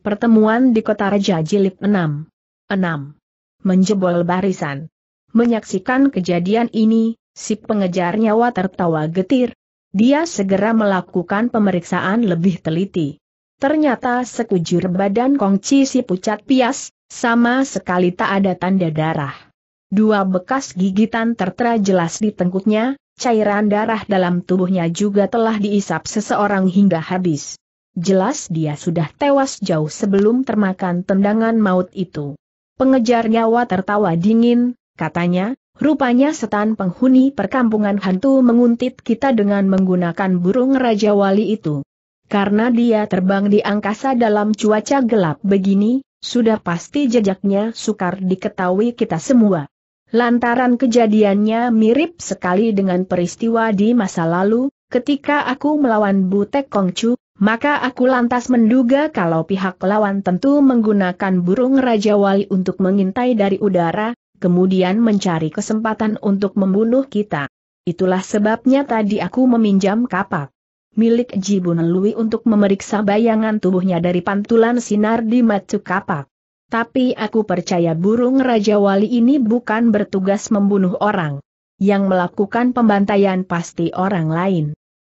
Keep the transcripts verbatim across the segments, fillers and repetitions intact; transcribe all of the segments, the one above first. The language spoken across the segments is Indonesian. Pertemuan di Kotaraja Jilid enam. enam. Menjebol barisan. Menyaksikan kejadian ini, si pengejar nyawa tertawa getir. Dia segera melakukan pemeriksaan lebih teliti. Ternyata sekujur badan Kong Chi si pucat pias, sama sekali tak ada tanda darah. Dua bekas gigitan tertera jelas di tengkuknya, cairan darah dalam tubuhnya juga telah diisap seseorang hingga habis. Jelas dia sudah tewas jauh sebelum termakan tendangan maut itu. Pengejar nyawa tertawa dingin, katanya, rupanya setan penghuni perkampungan hantu menguntit kita dengan menggunakan burung Raja Wali itu. Karena dia terbang di angkasa dalam cuaca gelap begini, sudah pasti jejaknya sukar diketahui kita semua. Lantaran kejadiannya mirip sekali dengan peristiwa di masa lalu, ketika aku melawan Butek Kongcu, maka aku lantas menduga kalau pihak lawan tentu menggunakan burung Raja Wali untuk mengintai dari udara, kemudian mencari kesempatan untuk membunuh kita. Itulah sebabnya tadi aku meminjam kapak milik Jibunelui untuk memeriksa bayangan tubuhnya dari pantulan sinar di mata kapak. Tapi aku percaya burung Raja Wali ini bukan bertugas membunuh orang. Yang melakukan pembantaian pasti orang lain.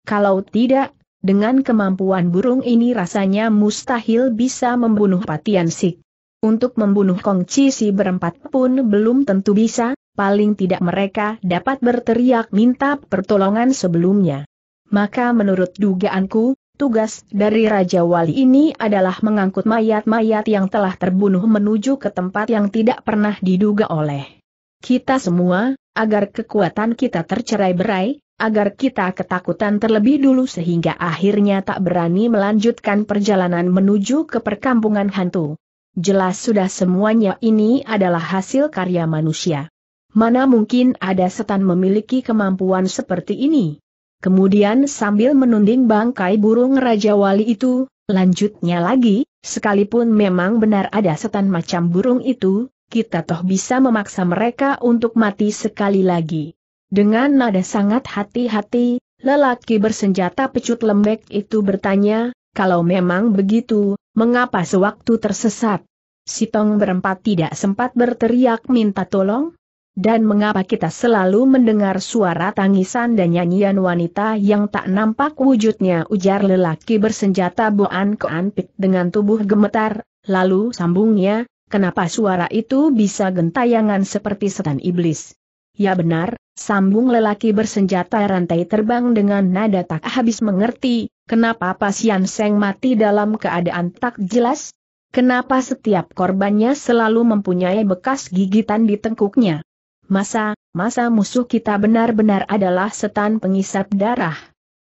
Kalau tidak, dengan kemampuan burung ini rasanya mustahil bisa membunuh Pa Tian Sik. Untuk membunuh Kong Chi si berempat pun belum tentu bisa, paling tidak mereka dapat berteriak minta pertolongan sebelumnya. Maka menurut dugaanku, tugas dari Raja Wali ini adalah mengangkut mayat-mayat yang telah terbunuh menuju ke tempat yang tidak pernah diduga oleh kita semua, agar kekuatan kita tercerai-berai, agar kita ketakutan terlebih dulu sehingga akhirnya tak berani melanjutkan perjalanan menuju ke perkampungan hantu. Jelas sudah semuanya ini adalah hasil karya manusia. Mana mungkin ada setan memiliki kemampuan seperti ini? Kemudian sambil menunding bangkai burung Raja Wali itu, lanjutnya lagi, sekalipun memang benar ada setan macam burung itu, kita toh bisa memaksa mereka untuk mati sekali lagi. Dengan nada sangat hati-hati, lelaki bersenjata pecut lembek itu bertanya, kalau memang begitu, mengapa sewaktu tersesat? Si Tong berempat tidak sempat berteriak minta tolong? Dan mengapa kita selalu mendengar suara tangisan dan nyanyian wanita yang tak nampak wujudnya? Ujar lelaki bersenjata Boan Keanpit dengan tubuh gemetar, lalu sambungnya, kenapa suara itu bisa gentayangan seperti setan iblis? Ya benar, sambung lelaki bersenjata rantai terbang dengan nada tak habis mengerti, kenapa Pa Tian Sik mati dalam keadaan tak jelas? Kenapa setiap korbannya selalu mempunyai bekas gigitan di tengkuknya? Masa, masa musuh kita benar-benar adalah setan pengisap darah?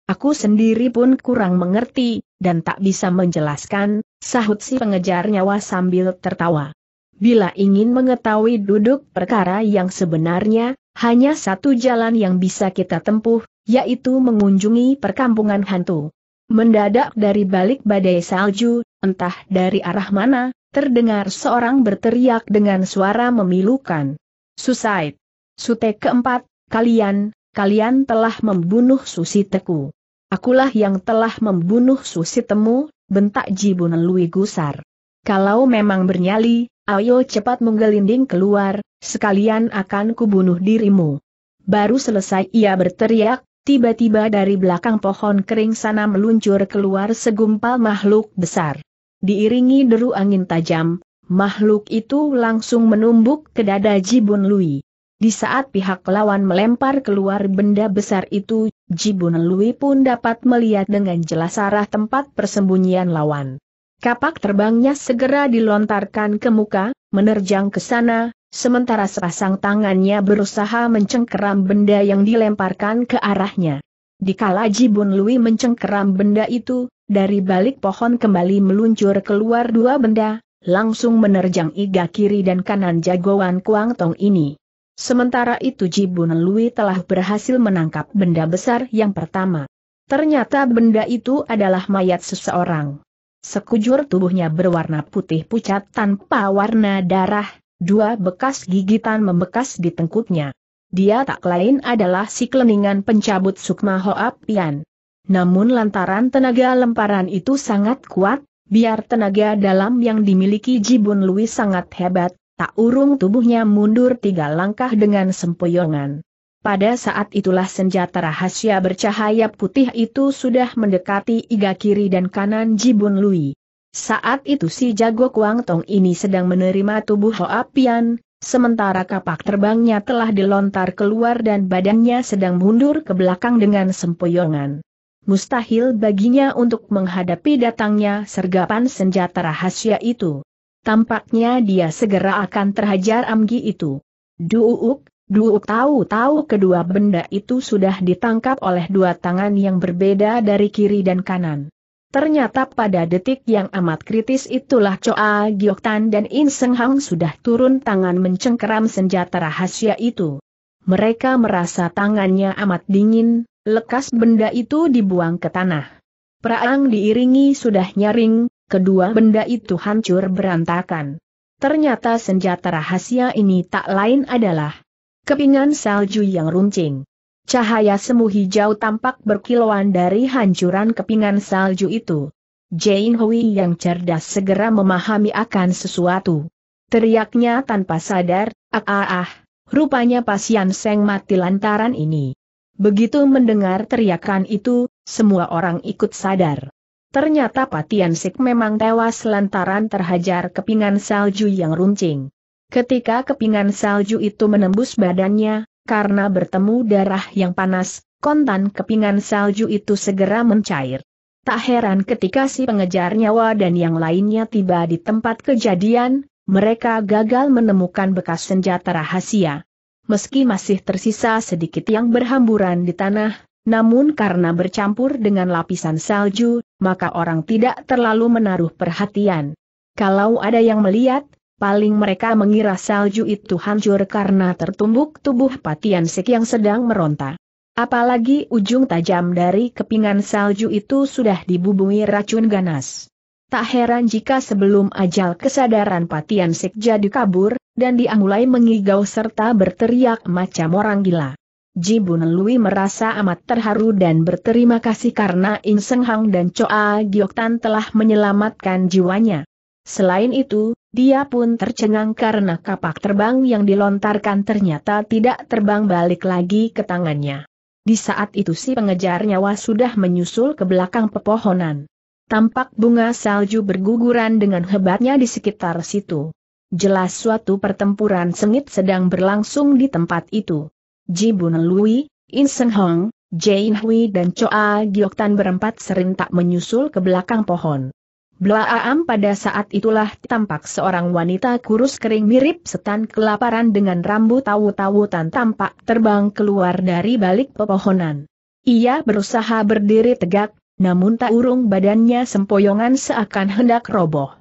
Aku sendiri pun kurang mengerti, dan tak bisa menjelaskan, sahut si pengejar nyawa sambil tertawa. Bila ingin mengetahui duduk perkara yang sebenarnya, hanya satu jalan yang bisa kita tempuh, yaitu mengunjungi perkampungan hantu. Mendadak dari balik badai salju, entah dari arah mana, terdengar seorang berteriak dengan suara memilukan. Suicide. Sute keempat, kalian, kalian telah membunuh Susiteku. Akulah yang telah membunuh Susitemu, bentak Jibunelui gusar. Kalau memang bernyali, ayo cepat menggelinding keluar, sekalian akan kubunuh dirimu. Baru selesai ia berteriak, tiba-tiba dari belakang pohon kering sana meluncur keluar segumpal makhluk besar. Diiringi deru angin tajam, makhluk itu langsung menumbuk ke dada Jibunelui. Di saat pihak lawan melempar keluar benda besar itu, Jibunelui pun dapat melihat dengan jelas arah tempat persembunyian lawan. Kapak terbangnya segera dilontarkan ke muka, menerjang ke sana. Sementara sepasang tangannya berusaha mencengkeram benda yang dilemparkan ke arahnya. Dikala Jibunelui mencengkeram benda itu, dari balik pohon kembali meluncur keluar dua benda, langsung menerjang iga kiri dan kanan jagoan Kuang Tau ini. Sementara itu Jibunelui telah berhasil menangkap benda besar yang pertama. Ternyata benda itu adalah mayat seseorang. Sekujur tubuhnya berwarna putih pucat tanpa warna darah. Dua bekas gigitan membekas di tengkuknya. Dia tak lain adalah si kleningan pencabut sukma Hoa Pian. Namun lantaran tenaga lemparan itu sangat kuat, Biar tenaga dalam yang dimiliki Jibunelui sangat hebat, tak urung tubuhnya mundur tiga langkah dengan sempoyongan. Pada saat itulah senjata rahasia bercahaya putih itu sudah mendekati iga kiri dan kanan Jibunelui. Saat itu si jago Kuang Tong ini sedang menerima tubuh Hoa Pian, sementara kapak terbangnya telah dilontar keluar dan badannya sedang mundur ke belakang dengan sempoyongan. Mustahil baginya untuk menghadapi datangnya sergapan senjata rahasia itu. Tampaknya dia segera akan terhajar amgi itu. Duuk, duuk, tahu-tahu kedua benda itu sudah ditangkap oleh dua tangan yang berbeda dari kiri dan kanan. Ternyata pada detik yang amat kritis itulah Choa Gioktan dan In Seng Hong sudah turun tangan mencengkeram senjata rahasia itu. Mereka merasa tangannya amat dingin. Lekas benda itu dibuang ke tanah. Perang diiringi sudah nyaring, kedua benda itu hancur berantakan. Ternyata senjata rahasia ini tak lain adalah kepingan salju yang runcing. Cahaya semu hijau tampak berkilauan dari hancuran kepingan salju itu. Jane Hui yang cerdas segera memahami akan sesuatu. Teriaknya tanpa sadar, ah ah ah, rupanya Pa Tian Sik mati lantaran ini. Begitu mendengar teriakan itu, semua orang ikut sadar. Ternyata Pa Tian Sik memang tewas lantaran terhajar kepingan salju yang runcing. Ketika kepingan salju itu menembus badannya, karena bertemu darah yang panas, kontan kepingan salju itu segera mencair. Tak heran ketika si pengejar nyawa dan yang lainnya tiba di tempat kejadian, mereka gagal menemukan bekas senjata rahasia. Meski masih tersisa sedikit yang berhamburan di tanah, namun karena bercampur dengan lapisan salju, maka orang tidak terlalu menaruh perhatian. Kalau ada yang melihat, paling mereka mengira salju itu hancur karena tertumbuk tubuh Pa Tian Sik yang sedang meronta. Apalagi ujung tajam dari kepingan salju itu sudah dibumbui racun ganas. Tak heran jika sebelum ajal kesadaran Pa Tian Sik jadi kabur, dan dia mulai mengigau serta berteriak macam orang gila. Jibunelui merasa amat terharu dan berterima kasih karena In Seng Hong dan Choa Gioktan telah menyelamatkan jiwanya. Selain itu, dia pun tercengang karena kapak terbang yang dilontarkan ternyata tidak terbang balik lagi ke tangannya. Di saat itu si pengejar nyawa sudah menyusul ke belakang pepohonan. Tampak bunga salju berguguran dengan hebatnya di sekitar situ. Jelas suatu pertempuran sengit sedang berlangsung di tempat itu. Jibunelui, In Seng Hong, Jane Hui dan Choa Gioktan berempat serentak menyusul ke belakang pohon. Blaam pada saat itulah tampak seorang wanita kurus kering mirip setan kelaparan dengan rambut tawu-tawutan tampak terbang keluar dari balik pepohonan. Ia berusaha berdiri tegak, namun tak urung badannya sempoyongan seakan hendak roboh.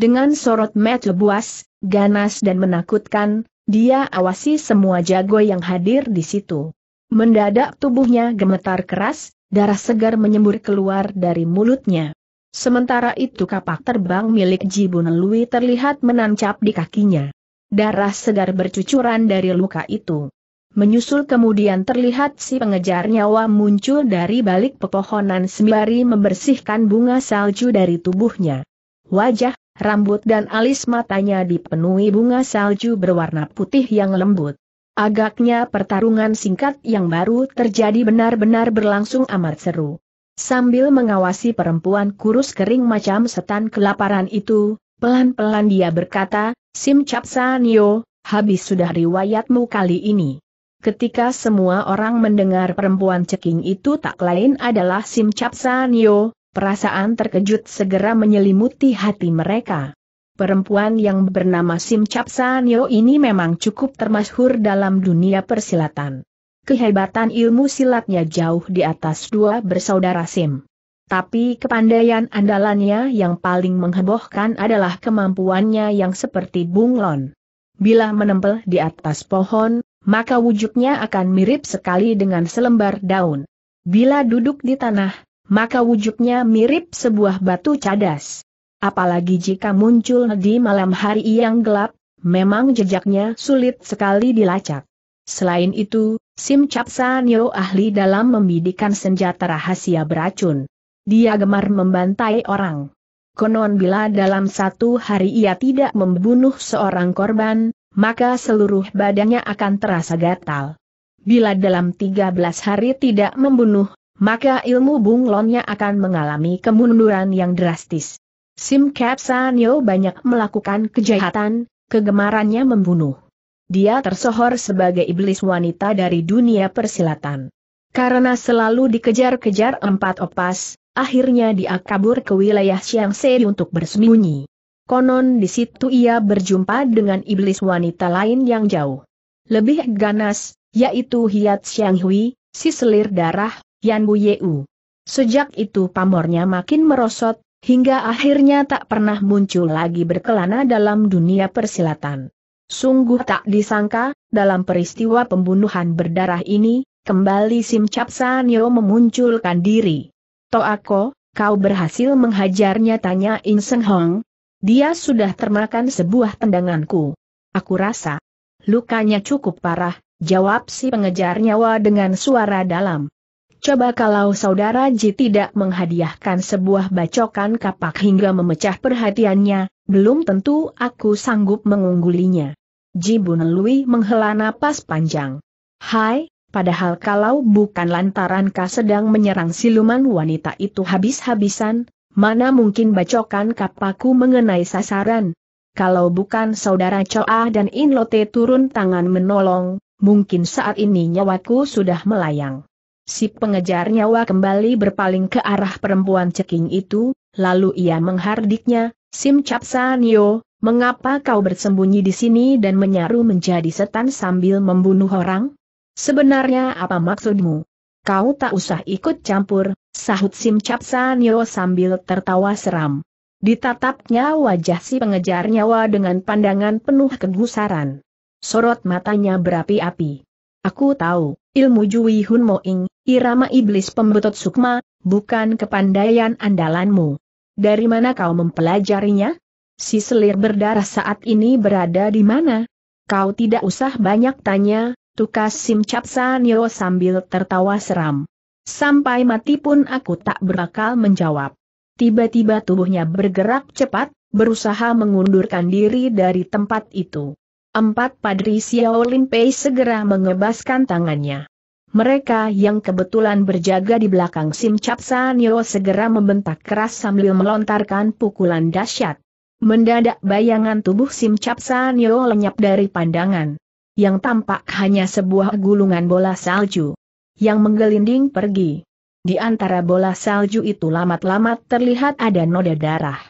Dengan sorot mata luas, ganas dan menakutkan, dia awasi semua jago yang hadir di situ. Mendadak tubuhnya gemetar keras, darah segar menyembur keluar dari mulutnya. Sementara itu kapak terbang milik Jibunelui terlihat menancap di kakinya. Darah segar bercucuran dari luka itu. Menyusul kemudian terlihat si pengejar nyawa muncul dari balik pepohonan sembari membersihkan bunga salju dari tubuhnya. Wajah, rambut dan alis matanya dipenuhi bunga salju berwarna putih yang lembut. Agaknya pertarungan singkat yang baru terjadi benar-benar berlangsung amat seru. Sambil mengawasi perempuan kurus kering macam setan kelaparan itu, pelan-pelan dia berkata, "Sim Capsa Nyo, habis sudah riwayatmu kali ini." Ketika semua orang mendengar perempuan ceking itu tak lain adalah Sim Capsa Nyo, perasaan terkejut segera menyelimuti hati mereka. Perempuan yang bernama Sim Capsa Nyo ini memang cukup termasyhur dalam dunia persilatan. Kehebatan ilmu silatnya jauh di atas dua bersaudara Sim. Tapi kepandaian andalannya yang paling menghebohkan adalah kemampuannya yang seperti bunglon. Bila menempel di atas pohon, maka wujudnya akan mirip sekali dengan selembar daun. Bila duduk di tanah, maka wujudnya mirip sebuah batu cadas. Apalagi jika muncul di malam hari yang gelap, memang jejaknya sulit sekali dilacak. Selain itu, Sim Capsa Nyo ahli dalam membidikan senjata rahasia beracun. Dia gemar membantai orang. Konon bila dalam satu hari ia tidak membunuh seorang korban, maka seluruh badannya akan terasa gatal. Bila dalam tiga belas hari tidak membunuh, maka ilmu bunglonnya akan mengalami kemunduran yang drastis. Sim Capsa Nyo banyak melakukan kejahatan, kegemarannya membunuh. Dia tersohor sebagai iblis wanita dari dunia persilatan. Karena selalu dikejar-kejar empat opas, akhirnya dia kabur ke wilayah Xiangse untuk bersembunyi. Konon di situ ia berjumpa dengan iblis wanita lain yang jauh lebih ganas, yaitu Hiat Siang Hui, si selir darah, Yan Bu Ye U. Sejak itu pamornya makin merosot, hingga akhirnya tak pernah muncul lagi berkelana dalam dunia persilatan. Sungguh tak disangka, dalam peristiwa pembunuhan berdarah ini, kembali Sim Capsa Nyo memunculkan diri. "Toako, kau berhasil menghajarnya?" tanya In Seng Hong. "Dia sudah termakan sebuah tendanganku. Aku rasa lukanya cukup parah," jawab si pengejar nyawa dengan suara dalam. "Coba kalau saudara Ji tidak menghadiahkan sebuah bacokan kapak hingga memecah perhatiannya, belum tentu aku sanggup mengunggulinya." Jibunelui menghela napas panjang. "Hai, padahal kalau bukan lantaran kau sedang menyerang siluman wanita itu habis-habisan, mana mungkin bacokan kapakku mengenai sasaran? Kalau bukan saudara Choa dan Inlote turun tangan menolong, mungkin saat ini nyawaku sudah melayang." Si pengejar nyawa kembali berpaling ke arah perempuan ceking itu, lalu ia menghardiknya, "Sim Capsa Nyo, mengapa kau bersembunyi di sini dan menyaru menjadi setan sambil membunuh orang? Sebenarnya apa maksudmu?" "Kau tak usah ikut campur," sahut Sim Capsa Nyo sambil tertawa seram. Ditatapnya wajah si pengejar nyawa dengan pandangan penuh kegusaran. Sorot matanya berapi-api. "Aku tahu, ilmu Jui Hun Moing, irama iblis pembetot sukma, bukan kepandaian andalanmu. Dari mana kau mempelajarinya? Si selir berdarah saat ini berada di mana?" "Kau tidak usah banyak tanya," tukas Sim Capsa Nyo sambil tertawa seram. "Sampai mati pun aku tak berakal menjawab." Tiba-tiba tubuhnya bergerak cepat, berusaha mengundurkan diri dari tempat itu. Empat padri Siaw Lim Si segera mengebaskan tangannya. Mereka yang kebetulan berjaga di belakang Sim Capsa Nyo segera membentak keras sambil melontarkan pukulan dahsyat. Mendadak bayangan tubuh Sim Capsa Nyo lenyap dari pandangan. Yang tampak hanya sebuah gulungan bola salju yang menggelinding pergi. Di antara bola salju itu lamat-lamat terlihat ada noda darah.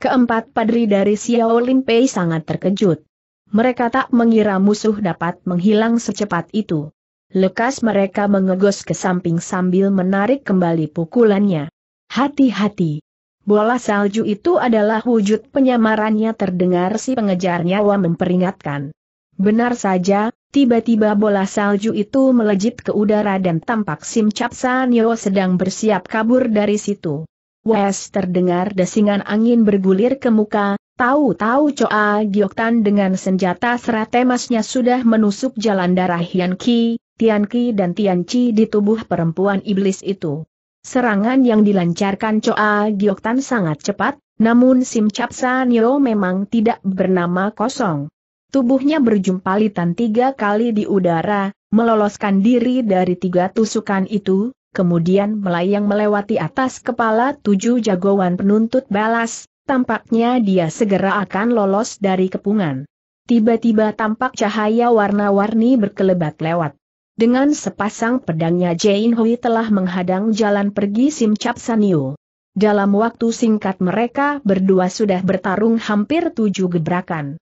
Keempat padri dari Siaw Lim Si sangat terkejut. Mereka tak mengira musuh dapat menghilang secepat itu. Lekas mereka mengegos ke samping sambil menarik kembali pukulannya. "Hati-hati. Bola salju itu adalah wujud penyamarannya," terdengar si pengejar nyawa memperingatkan. Benar saja, tiba-tiba bola salju itu melejit ke udara dan tampak Sim Capsa Nyo sedang bersiap kabur dari situ. Wes, terdengar desingan angin bergulir ke muka. Tahu-tahu Choa Gioktan dengan senjata serat emasnya sudah menusuk jalan darah Hian Ki, Tian Ki dan Tian Chi di tubuh perempuan iblis itu. Serangan yang dilancarkan Choa Gioktan sangat cepat, namun Sim Capsa Nyo memang tidak bernama kosong. Tubuhnya berjumpalitan tiga kali di udara, meloloskan diri dari tiga tusukan itu, kemudian melayang melewati atas kepala tujuh jagoan penuntut balas. Tampaknya dia segera akan lolos dari kepungan. Tiba-tiba tampak cahaya warna-warni berkelebat lewat. Dengan sepasang pedangnya Jane Hui telah menghadang jalan pergi Sim Capsa Nyo. Dalam waktu singkat mereka berdua sudah bertarung hampir tujuh gebrakan.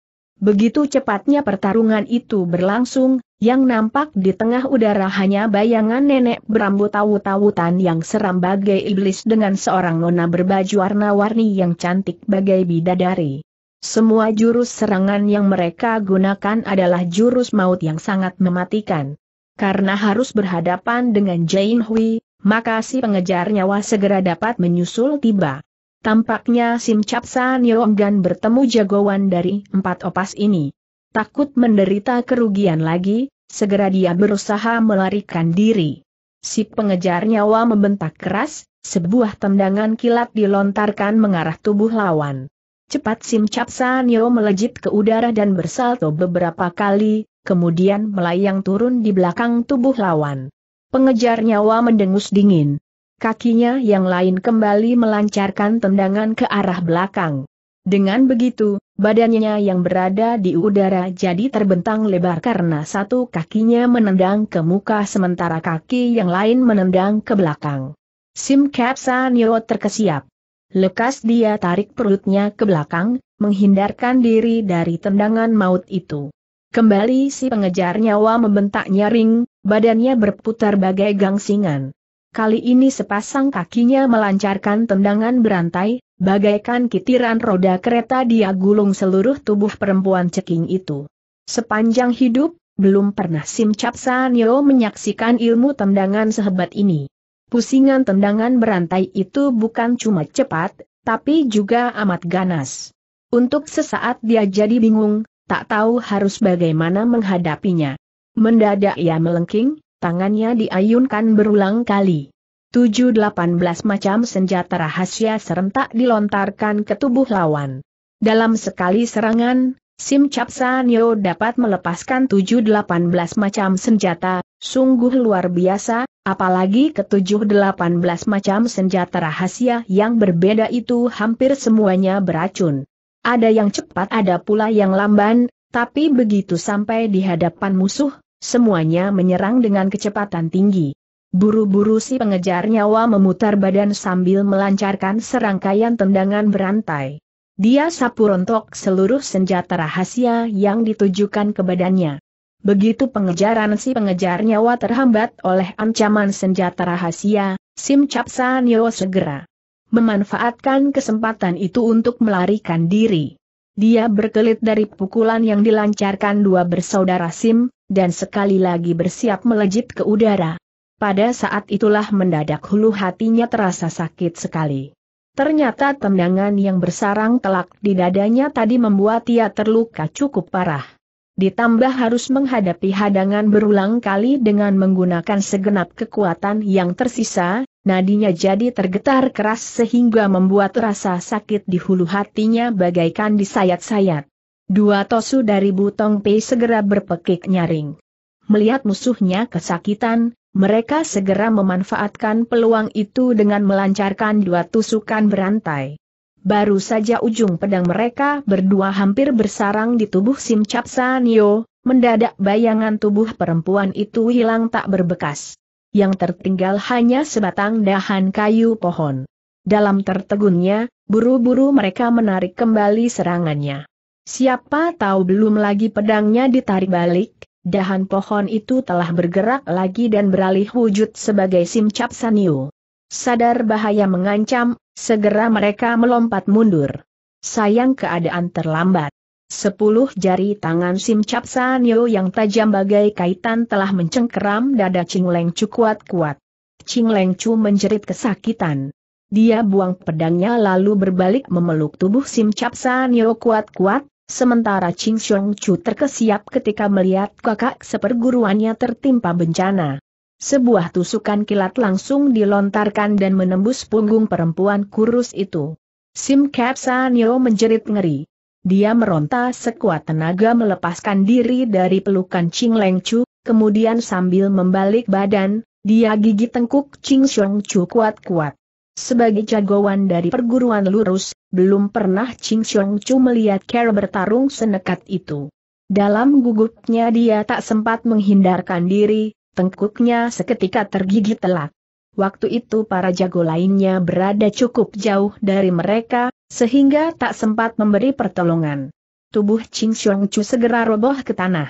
Begitu cepatnya pertarungan itu berlangsung, yang nampak di tengah udara hanya bayangan nenek berambut tawut-tawutan yang seram bagai iblis dengan seorang nona berbaju warna-warni yang cantik bagai bidadari. Semua jurus serangan yang mereka gunakan adalah jurus maut yang sangat mematikan. Karena harus berhadapan dengan Jane Hui, maka si pengejar nyawa segera dapat menyusul tiba. Tampaknya Sim Capsa Nyo enggan bertemu jagoan dari empat opas ini. Takut menderita kerugian lagi, segera dia berusaha melarikan diri. Si pengejar nyawa membentak keras, Sebuah tendangan kilat dilontarkan mengarah tubuh lawan. Cepat Sim Capsa Nyo melejit ke udara dan bersalto beberapa kali, kemudian melayang turun di belakang tubuh lawan. Pengejar nyawa mendengus dingin. Kakinya yang lain kembali melancarkan tendangan ke arah belakang. Dengan begitu, badannya yang berada di udara jadi terbentang lebar karena satu kakinya menendang ke muka sementara kaki yang lain menendang ke belakang. Sim Capsa Nyo terkesiap. Lekas dia tarik perutnya ke belakang, menghindarkan diri dari tendangan maut itu. Kembali si pengejar nyawa membentak nyaring, badannya berputar bagai gangsingan. Kali ini sepasang kakinya melancarkan tendangan berantai, bagaikan kitiran roda kereta dia gulung seluruh tubuh perempuan ceking itu. Sepanjang hidup, belum pernah Sim Capsa Nyo menyaksikan ilmu tendangan sehebat ini. Pusingan tendangan berantai itu bukan cuma cepat, tapi juga amat ganas. Untuk sesaat dia jadi bingung, tak tahu harus bagaimana menghadapinya. Mendadak ia melengking, tangannya diayunkan berulang kali. tujuh delapan belas macam senjata rahasia serentak dilontarkan ke tubuh lawan. Dalam sekali serangan, Sim Capsa Nyo dapat melepaskan tujuh delapan belas macam senjata, sungguh luar biasa. Apalagi ketujuh delapan belas macam senjata rahasia yang berbeda itu hampir semuanya beracun. Ada yang cepat, ada pula yang lamban, tapi begitu sampai di hadapan musuh, semuanya menyerang dengan kecepatan tinggi. Buru-buru si pengejar nyawa memutar badan sambil melancarkan serangkaian tendangan berantai. Dia sapu rontok seluruh senjata rahasia yang ditujukan ke badannya. Begitu pengejaran si pengejar nyawa terhambat oleh ancaman senjata rahasia, Sim Capsa Nyo segera memanfaatkan kesempatan itu untuk melarikan diri. Dia berkelit dari pukulan yang dilancarkan dua bersaudara Sim, dan sekali lagi bersiap melejit ke udara. Pada saat itulah mendadak hulu hatinya terasa sakit sekali. Ternyata tendangan yang bersarang telak di dadanya tadi membuat ia terluka cukup parah. Ditambah harus menghadapi hadangan berulang kali dengan menggunakan segenap kekuatan yang tersisa, nadinya jadi tergetar keras sehingga membuat rasa sakit di hulu hatinya bagaikan disayat-sayat. Dua tosu dari Butong Pai segera berpekik nyaring. Melihat musuhnya kesakitan, mereka segera memanfaatkan peluang itu dengan melancarkan dua tusukan berantai. Baru saja ujung pedang mereka berdua hampir bersarang di tubuh Sim Capsa Nyo, mendadak bayangan tubuh perempuan itu hilang tak berbekas. Yang tertinggal hanya sebatang dahan kayu pohon. Dalam tertegunnya, buru-buru mereka menarik kembali serangannya. Siapa tahu belum lagi pedangnya ditarik balik, dahan pohon itu telah bergerak lagi dan beralih wujud sebagai Sim Capsa Nyo. Sadar bahaya mengancam, segera mereka melompat mundur. Sayang keadaan terlambat. Sepuluh jari tangan Sim Capsa Nyo yang tajam bagai kaitan telah mencengkeram dada Ching Leng Chu kuat-kuat. Ching Leng Chu menjerit kesakitan. Dia buang pedangnya lalu berbalik memeluk tubuh Sim Capsa Nyo kuat-kuat, sementara Ching Xiong Chu terkesiap ketika melihat kakak seperguruannya tertimpa bencana. Sebuah tusukan kilat langsung dilontarkan dan menembus punggung perempuan kurus itu. Sim Capsa Nyo menjerit ngeri. Dia meronta sekuat tenaga melepaskan diri dari pelukan Ching Leng Chu, kemudian sambil membalik badan, dia gigit tengkuk Ching Xiong Chu kuat-kuat. Sebagai jagoan dari perguruan lurus, belum pernah Ching Xiong Chu melihat cara bertarung senekat itu. Dalam gugupnya dia tak sempat menghindarkan diri. Tengkuknya seketika tergigit telak. Waktu itu para jago lainnya berada cukup jauh dari mereka, sehingga tak sempat memberi pertolongan. Tubuh Ching Xiong Chu segera roboh ke tanah.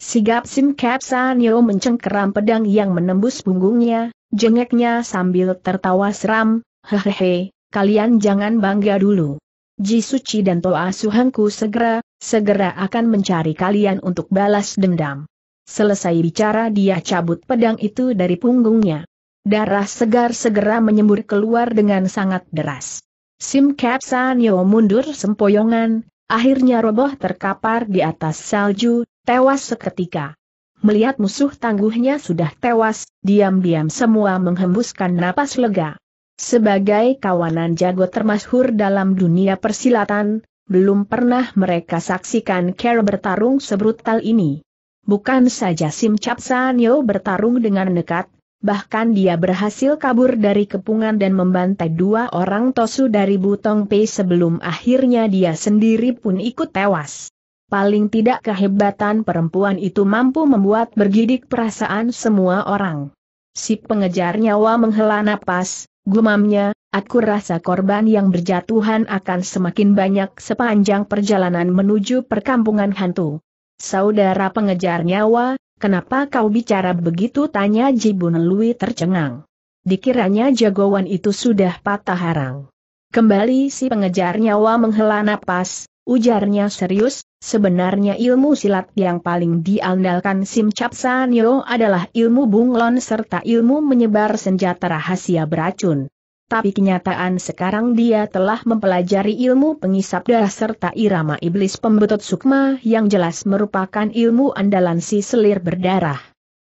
Sigap Sim Capsa Nyo mencengkeram pedang yang menembus punggungnya, jengeknya sambil tertawa seram, hehehe, kalian jangan bangga dulu. Ji Suci dan Toa Suhengku segera, segera akan mencari kalian untuk balas dendam. Selesai bicara dia cabut pedang itu dari punggungnya. Darah segar segera menyembur keluar dengan sangat deras. Sim Capsa Nyo mundur sempoyongan, akhirnya roboh terkapar di atas salju, tewas seketika. Melihat musuh tangguhnya sudah tewas, diam-diam semua menghembuskan napas lega. Sebagai kawanan jago termasyhur dalam dunia persilatan, belum pernah mereka saksikan cara bertarung sebrutal ini. Bukan saja Sim Capsa Nyo bertarung dengan nekat, bahkan dia berhasil kabur dari kepungan dan membantai dua orang tosu dari Butong Pai sebelum akhirnya dia sendiri pun ikut tewas. Paling tidak kehebatan perempuan itu mampu membuat bergidik perasaan semua orang. Si pengejar nyawa menghela napas. Gumamnya, aku rasa korban yang berjatuhan akan semakin banyak sepanjang perjalanan menuju perkampungan hantu. Saudara pengejar nyawa, kenapa kau bicara begitu? Tanya Jibunelui tercengang. Dikiranya jagoan itu sudah patah harang. Kembali si pengejar nyawa menghela napas, ujarnya serius, sebenarnya ilmu silat yang paling diandalkan Sim Capsa Nyo adalah ilmu bunglon serta ilmu menyebar senjata rahasia beracun. Tapi kenyataan sekarang dia telah mempelajari ilmu pengisap darah serta irama iblis pembetut sukma yang jelas merupakan ilmu andalan si selir berdarah.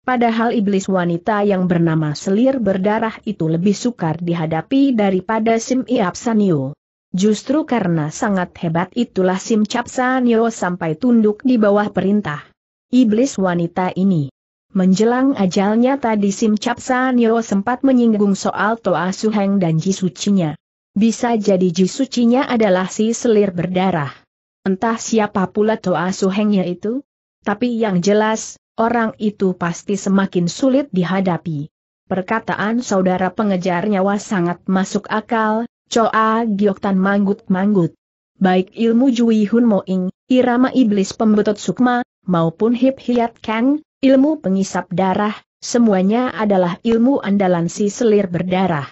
Padahal iblis wanita yang bernama selir berdarah itu lebih sukar dihadapi daripada Sim Capsa Nyo. Justru karena sangat hebat itulah Sim Capsa Nyo sampai tunduk di bawah perintah iblis wanita ini. Menjelang ajalnya tadi Sim Capsa Nyo sempat menyinggung soal Toa Suheng dan Jisucinya. Bisa jadi Jisucinya adalah si selir berdarah. Entah siapa pula Toa Suhengnya itu. Tapi yang jelas, orang itu pasti semakin sulit dihadapi. Perkataan saudara pengejar nyawa sangat masuk akal. Choa Gioktan manggut-manggut. Baik ilmu Jui Hun Moing, irama iblis pembetut sukma, maupun Hip Hiat Kang, ilmu pengisap darah, semuanya adalah ilmu andalan si selir berdarah.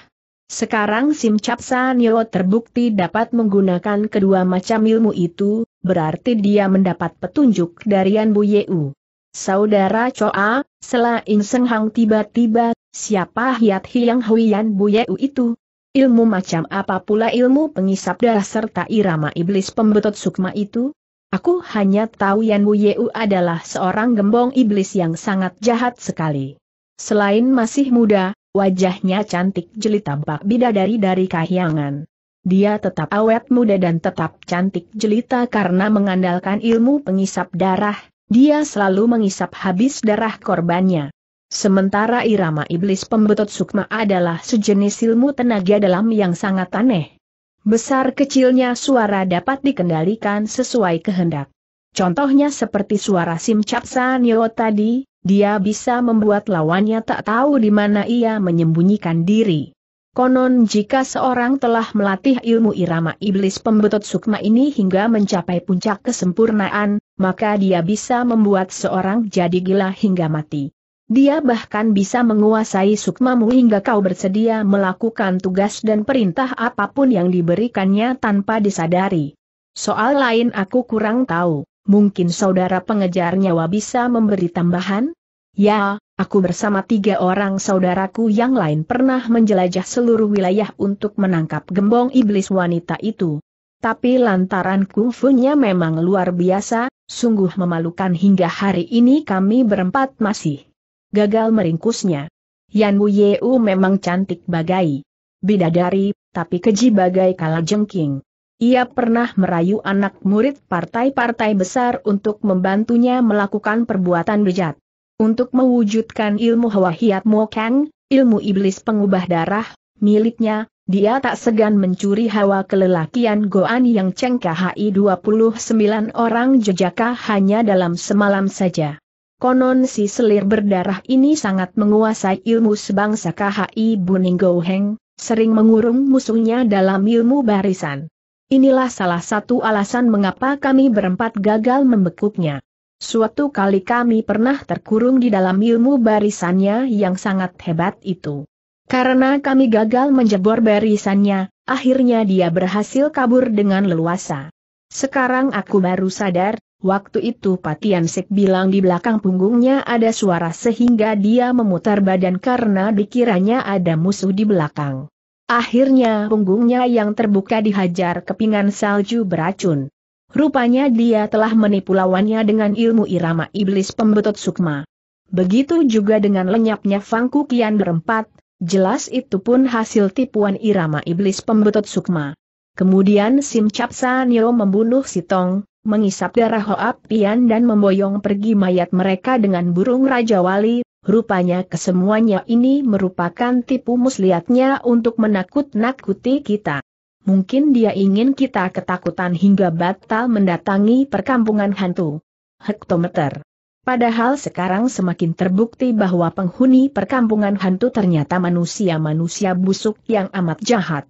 Sekarang Sim Capsa Nyo terbukti dapat menggunakan kedua macam ilmu itu, berarti dia mendapat petunjuk dari Yan Bu Ye U. Saudara Choa, setelah In Seng Hong tiba-tiba, siapa Hiat Siang Hui Yan Bu Ye U itu? Ilmu macam apa pula ilmu pengisap darah serta irama iblis pembetut sukma itu? Aku hanya tahu Yan Bu Ye U adalah seorang gembong iblis yang sangat jahat sekali. Selain masih muda, wajahnya cantik jeli tampak bidadari dari kahyangan. Dia tetap awet muda dan tetap cantik jelita karena mengandalkan ilmu pengisap darah, dia selalu mengisap habis darah korbannya. Sementara irama iblis pembetut sukma adalah sejenis ilmu tenaga dalam yang sangat aneh. Besar kecilnya suara dapat dikendalikan sesuai kehendak. Contohnya seperti suara Sim Capsa Nyo tadi, dia bisa membuat lawannya tak tahu di mana ia menyembunyikan diri. Konon jika seorang telah melatih ilmu irama iblis pembetut sukma ini hingga mencapai puncak kesempurnaan, maka dia bisa membuat seorang jadi gila hingga mati. Dia bahkan bisa menguasai sukmamu hingga kau bersedia melakukan tugas dan perintah apapun yang diberikannya tanpa disadari. Soal lain aku kurang tahu, mungkin saudara pengejar nyawa bisa memberi tambahan? Ya, aku bersama tiga orang saudaraku yang lain pernah menjelajah seluruh wilayah untuk menangkap gembong iblis wanita itu. Tapi lantaran kungfunya memang luar biasa, sungguh memalukan hingga hari ini kami berempat masih gagal meringkusnya. Yan Bu Ye U memang cantik bagai bidadari, tapi keji bagai kalajengking. Ia pernah merayu anak murid partai-partai besar untuk membantunya melakukan perbuatan bejat. Untuk mewujudkan ilmu Hoa Hiat Mo Kang, ilmu iblis pengubah darah, miliknya, dia tak segan mencuri hawa kelelakian Goan yang Cheng Khi dua puluh sembilan orang jejaka hanya dalam semalam saja. Konon si selir berdarah ini sangat menguasai ilmu sebangsa Khi Buning Goheng, sering mengurung musuhnya dalam ilmu barisan. Inilah salah satu alasan mengapa kami berempat gagal membekuknya. Suatu kali kami pernah terkurung di dalam ilmu barisannya yang sangat hebat itu. Karena kami gagal menjebol barisannya, akhirnya dia berhasil kabur dengan leluasa. Sekarang aku baru sadar, waktu itu Pa Tian Sik bilang di belakang punggungnya ada suara sehingga dia memutar badan karena dikiranya ada musuh di belakang. Akhirnya punggungnya yang terbuka dihajar kepingan salju beracun. Rupanya dia telah menipu lawannya dengan ilmu irama iblis pembetut sukma. Begitu juga dengan lenyapnya Fangku Kian berempat, Jelas itu pun hasil tipuan irama iblis pembetot sukma. Kemudian Sim Capsa Nyo membunuh si Tong, mengisap darah Hoa Pian dan memboyong pergi mayat mereka dengan burung Raja Wali. Rupanya kesemuanya ini merupakan tipu muslihatnya untuk menakut-nakuti kita. Mungkin dia ingin kita ketakutan hingga batal mendatangi perkampungan hantu. Hektometer. Padahal sekarang semakin terbukti bahwa penghuni perkampungan hantu ternyata manusia-manusia busuk yang amat jahat.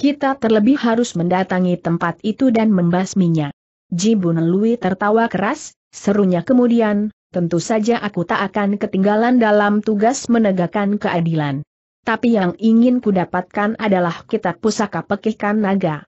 Kita terlebih harus mendatangi tempat itu dan membasminya. Jibunelui tertawa keras, serunya kemudian, tentu saja aku tak akan ketinggalan dalam tugas menegakkan keadilan. Tapi yang ingin ku dapatkan adalah kitab pusaka Pekihkan Naga.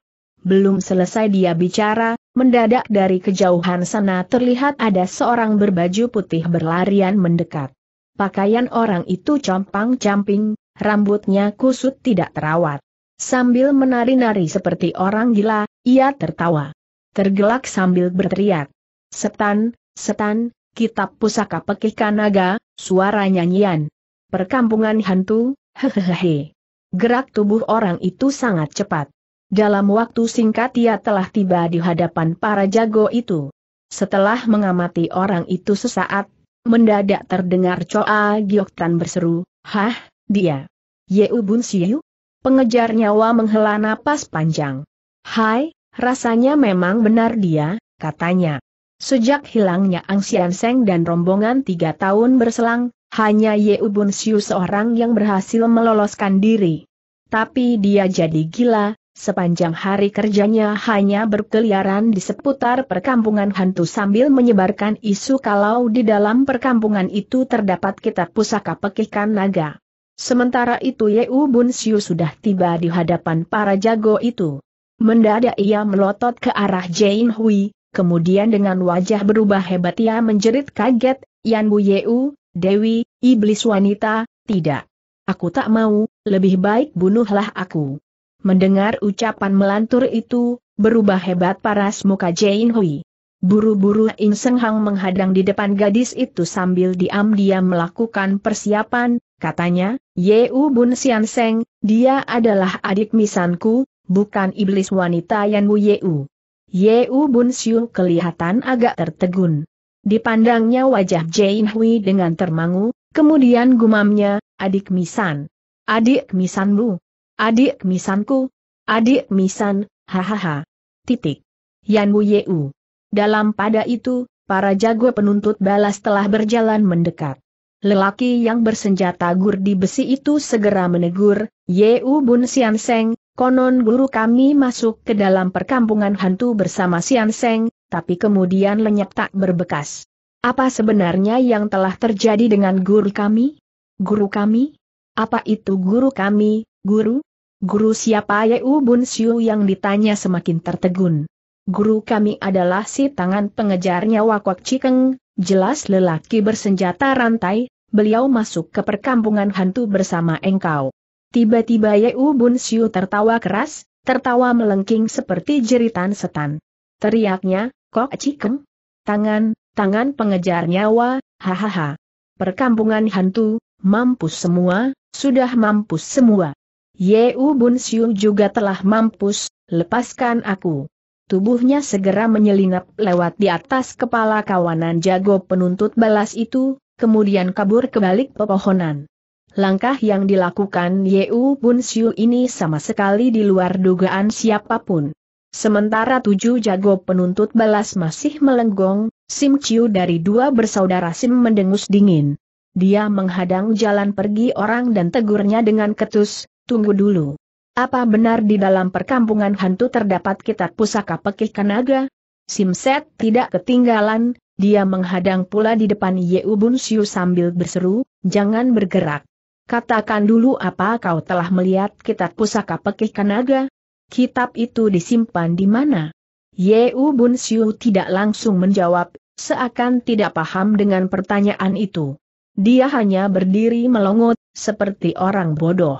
Belum selesai dia bicara, mendadak dari kejauhan sana terlihat ada seorang berbaju putih berlarian mendekat. Pakaian orang itu compang-camping, rambutnya kusut tidak terawat. Sambil menari-nari seperti orang gila, ia tertawa. Tergelak sambil berteriak, "Setan, setan, kitab pusaka Pekihkan Naga!" Suara nyanyian perkampungan hantu, hehehe. Gerak tubuh orang itu sangat cepat. Dalam waktu singkat ia telah tiba di hadapan para jago itu. Setelah mengamati orang itu sesaat, mendadak terdengar Choa Gioktan berseru, "Hah, dia! Ye U Bun Siu!" Pengejar nyawa menghela napas panjang. "Hai, rasanya memang benar dia," katanya. Sejak hilangnya Ang Sian Seng dan rombongan tiga tahun berselang, hanya Ye U Bun Siu seorang yang berhasil meloloskan diri. Tapi dia jadi gila, sepanjang hari kerjanya hanya berkeliaran di seputar perkampungan hantu sambil menyebarkan isu kalau di dalam perkampungan itu terdapat kitab pusaka Pekihkan Naga. Sementara itu Ye U Bun Siu sudah tiba di hadapan para jago itu. Mendadak ia melotot ke arah Jane Hui, kemudian dengan wajah berubah hebat ia menjerit kaget, "Yan Bu Ye U, Dewi, iblis wanita, tidak. Aku tak mau, lebih baik bunuhlah aku." Mendengar ucapan melantur itu, berubah hebat paras muka Jane Hui. Buru-buru In Seng Hong menghadang di depan gadis itu sambil diam-diam melakukan persiapan, katanya, "Ye U Bun Sian Seng, dia adalah adik misanku, bukan iblis wanita Yan Bu Ye U." Ye U Bun Siu kelihatan agak tertegun. Dipandangnya wajah Jane Hui dengan termangu, kemudian gumamnya, "Adik misan. Adik misanmu. Adik misanku. Adik misan, hahaha." Titik. Yan Bu Ye U. Dalam pada itu, para jago penuntut balas telah berjalan mendekat. Lelaki yang bersenjata gurdi besi itu segera menegur, "Ye U Bun Sian Seng, konon guru kami masuk ke dalam perkampungan hantu bersama Sian Seng, tapi kemudian lenyap tak berbekas. Apa sebenarnya yang telah terjadi dengan guru kami? Guru kami? Apa itu guru kami, guru? Guru siapa?" Ye U Bun Siu yang ditanya semakin tertegun. "Guru kami adalah si tangan pengejarnya Kok Cikeng," jelas lelaki bersenjata rantai, "beliau masuk ke perkampungan hantu bersama engkau." Tiba-tiba Ye U Bun Siu tertawa keras, tertawa melengking seperti jeritan setan. Teriaknya, "Kok Cikeng? Tangan, tangan pengejar nyawa, hahaha. Perkampungan hantu, mampus semua, sudah mampus semua. Ye U Bun Siu juga telah mampus, lepaskan aku." Tubuhnya segera menyelinap lewat di atas kepala kawanan jago penuntut balas itu, kemudian kabur ke balik pepohonan. Langkah yang dilakukan Ye U Bun Siu ini sama sekali di luar dugaan siapapun. Sementara tujuh jago penuntut balas masih melenggong, Sim Ciu dari dua bersaudara Sim mendengus dingin. Dia menghadang jalan pergi orang dan tegurnya dengan ketus, "Tunggu dulu. Apa benar di dalam perkampungan hantu terdapat kitab pusaka Pekihkan Naga?" Sim Set tidak ketinggalan, dia menghadang pula di depan Ye U Bun Siu sambil berseru, "Jangan bergerak. Katakan dulu apa kau telah melihat kitab pusaka Pekihkan Naga? Kitab itu disimpan di mana?" Ye U Bun Siu tidak langsung menjawab, seakan tidak paham dengan pertanyaan itu. Dia hanya berdiri melongot, seperti orang bodoh.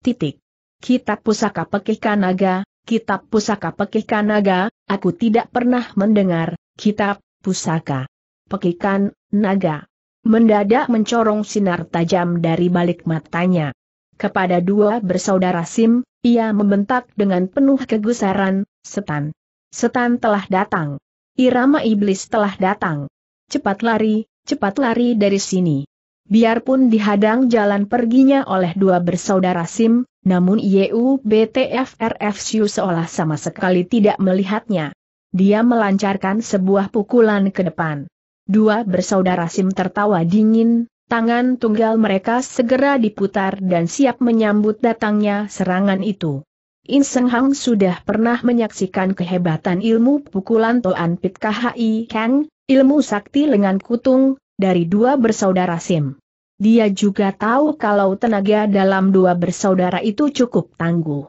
Titik. "Kitab pusaka Pekihkan Naga, kitab pusaka Pekihkan Naga, aku tidak pernah mendengar, kitab, pusaka. Pekihkan, naga." Mendadak mencorong sinar tajam dari balik matanya. kepada dua bersaudara Sim, ia membentak dengan penuh kegusaran, "Setan! Setan telah datang! Irama iblis telah datang! Cepat lari, cepat lari dari sini!" Biarpun dihadang jalan perginya oleh dua bersaudara Sim, namun Yubtfrf Siu seolah sama sekali tidak melihatnya. Dia melancarkan sebuah pukulan ke depan. Dua bersaudara Sim tertawa dingin, tangan tunggal mereka segera diputar dan siap menyambut datangnya serangan itu. In Seng Hong sudah pernah menyaksikan kehebatan ilmu pukulan Toan Pit Khi Kang, ilmu sakti lengan kutung, dari dua bersaudara Sim. Dia juga tahu kalau tenaga dalam dua bersaudara itu cukup tangguh.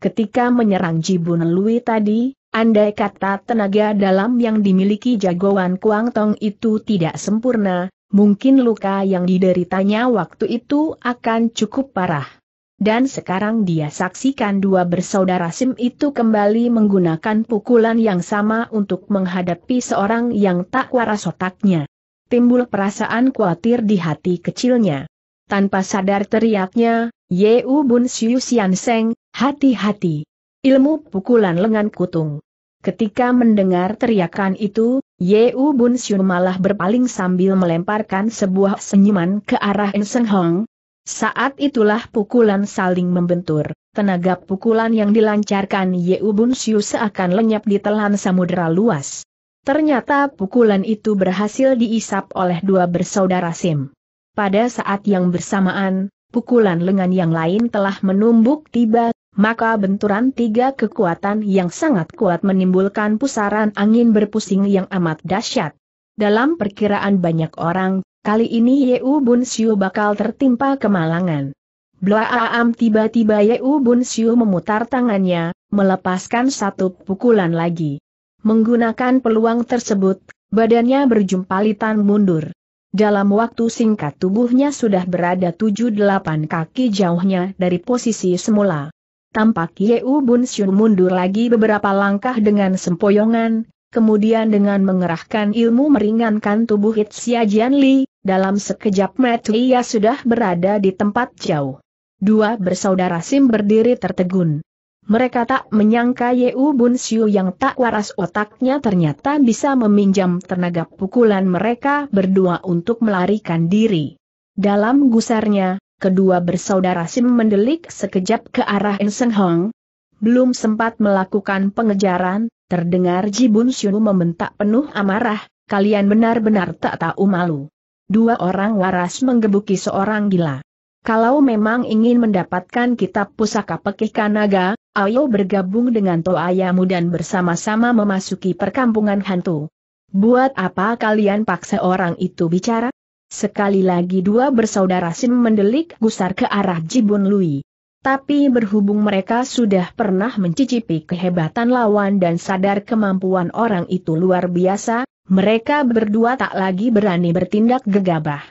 Ketika menyerang Jibunelui tadi, andai kata tenaga dalam yang dimiliki jagoan Kuang Tau itu tidak sempurna, mungkin luka yang dideritanya waktu itu akan cukup parah. Dan sekarang dia saksikan dua bersaudara Sim itu kembali menggunakan pukulan yang sama untuk menghadapi seorang yang tak waras otaknya. Timbul perasaan khawatir di hati kecilnya. Tanpa sadar teriaknya, "Ye U Bun Siu Xiangse, hati-hati! Ilmu pukulan lengan kutung!" Ketika mendengar teriakan itu, Ye U Bun Siu malah berpaling sambil melemparkan sebuah senyuman ke arah In Seng Hong. Saat itulah pukulan saling membentur. Tenaga pukulan yang dilancarkan Ye U Bun Siu seakan lenyap di telan samudera luas. Ternyata pukulan itu berhasil diisap oleh dua bersaudara Sim. Pada saat yang bersamaan, pukulan lengan yang lain telah menumbuk tiba, maka benturan tiga kekuatan yang sangat kuat menimbulkan pusaran angin berpusing yang amat dahsyat. Dalam perkiraan banyak orang, kali ini Ye U Bun Siu bakal tertimpa kemalangan. Blaam, tiba-tiba Ye U Bun Siu memutar tangannya, melepaskan satu pukulan lagi. Menggunakan peluang tersebut, badannya berjumpalitan mundur. Dalam waktu singkat tubuhnya sudah berada tujuh delapan kaki jauhnya dari posisi semula. Tampak Ye U Bun Siu mundur lagi beberapa langkah dengan sempoyongan, kemudian dengan mengerahkan ilmu meringankan tubuh Hiat Siang Hui, dalam sekejap mata ia sudah berada di tempat jauh. Dua bersaudara Sim berdiri tertegun. Mereka tak menyangka Ye U Bun Siu yang tak waras otaknya ternyata bisa meminjam tenaga pukulan mereka berdua untuk melarikan diri. Dalam gusarnya, kedua bersaudara Sim mendelik sekejap ke arah In Seng Hong. Belum sempat melakukan pengejaran, terdengar Ye U Bun Siu membentak penuh amarah, "Kalian benar-benar tak tahu malu. Dua orang waras menggebuki seorang gila. Kalau memang ingin mendapatkan kitab pusaka Pekihkan Naga, ayo bergabung dengan toayamu dan bersama-sama memasuki perkampungan hantu. Buat apa kalian paksa orang itu bicara?" Sekali lagi dua bersaudara Sim mendelik gusar ke arah Jibunelui. Tapi berhubung mereka sudah pernah mencicipi kehebatan lawan dan sadar kemampuan orang itu luar biasa, mereka berdua tak lagi berani bertindak gegabah.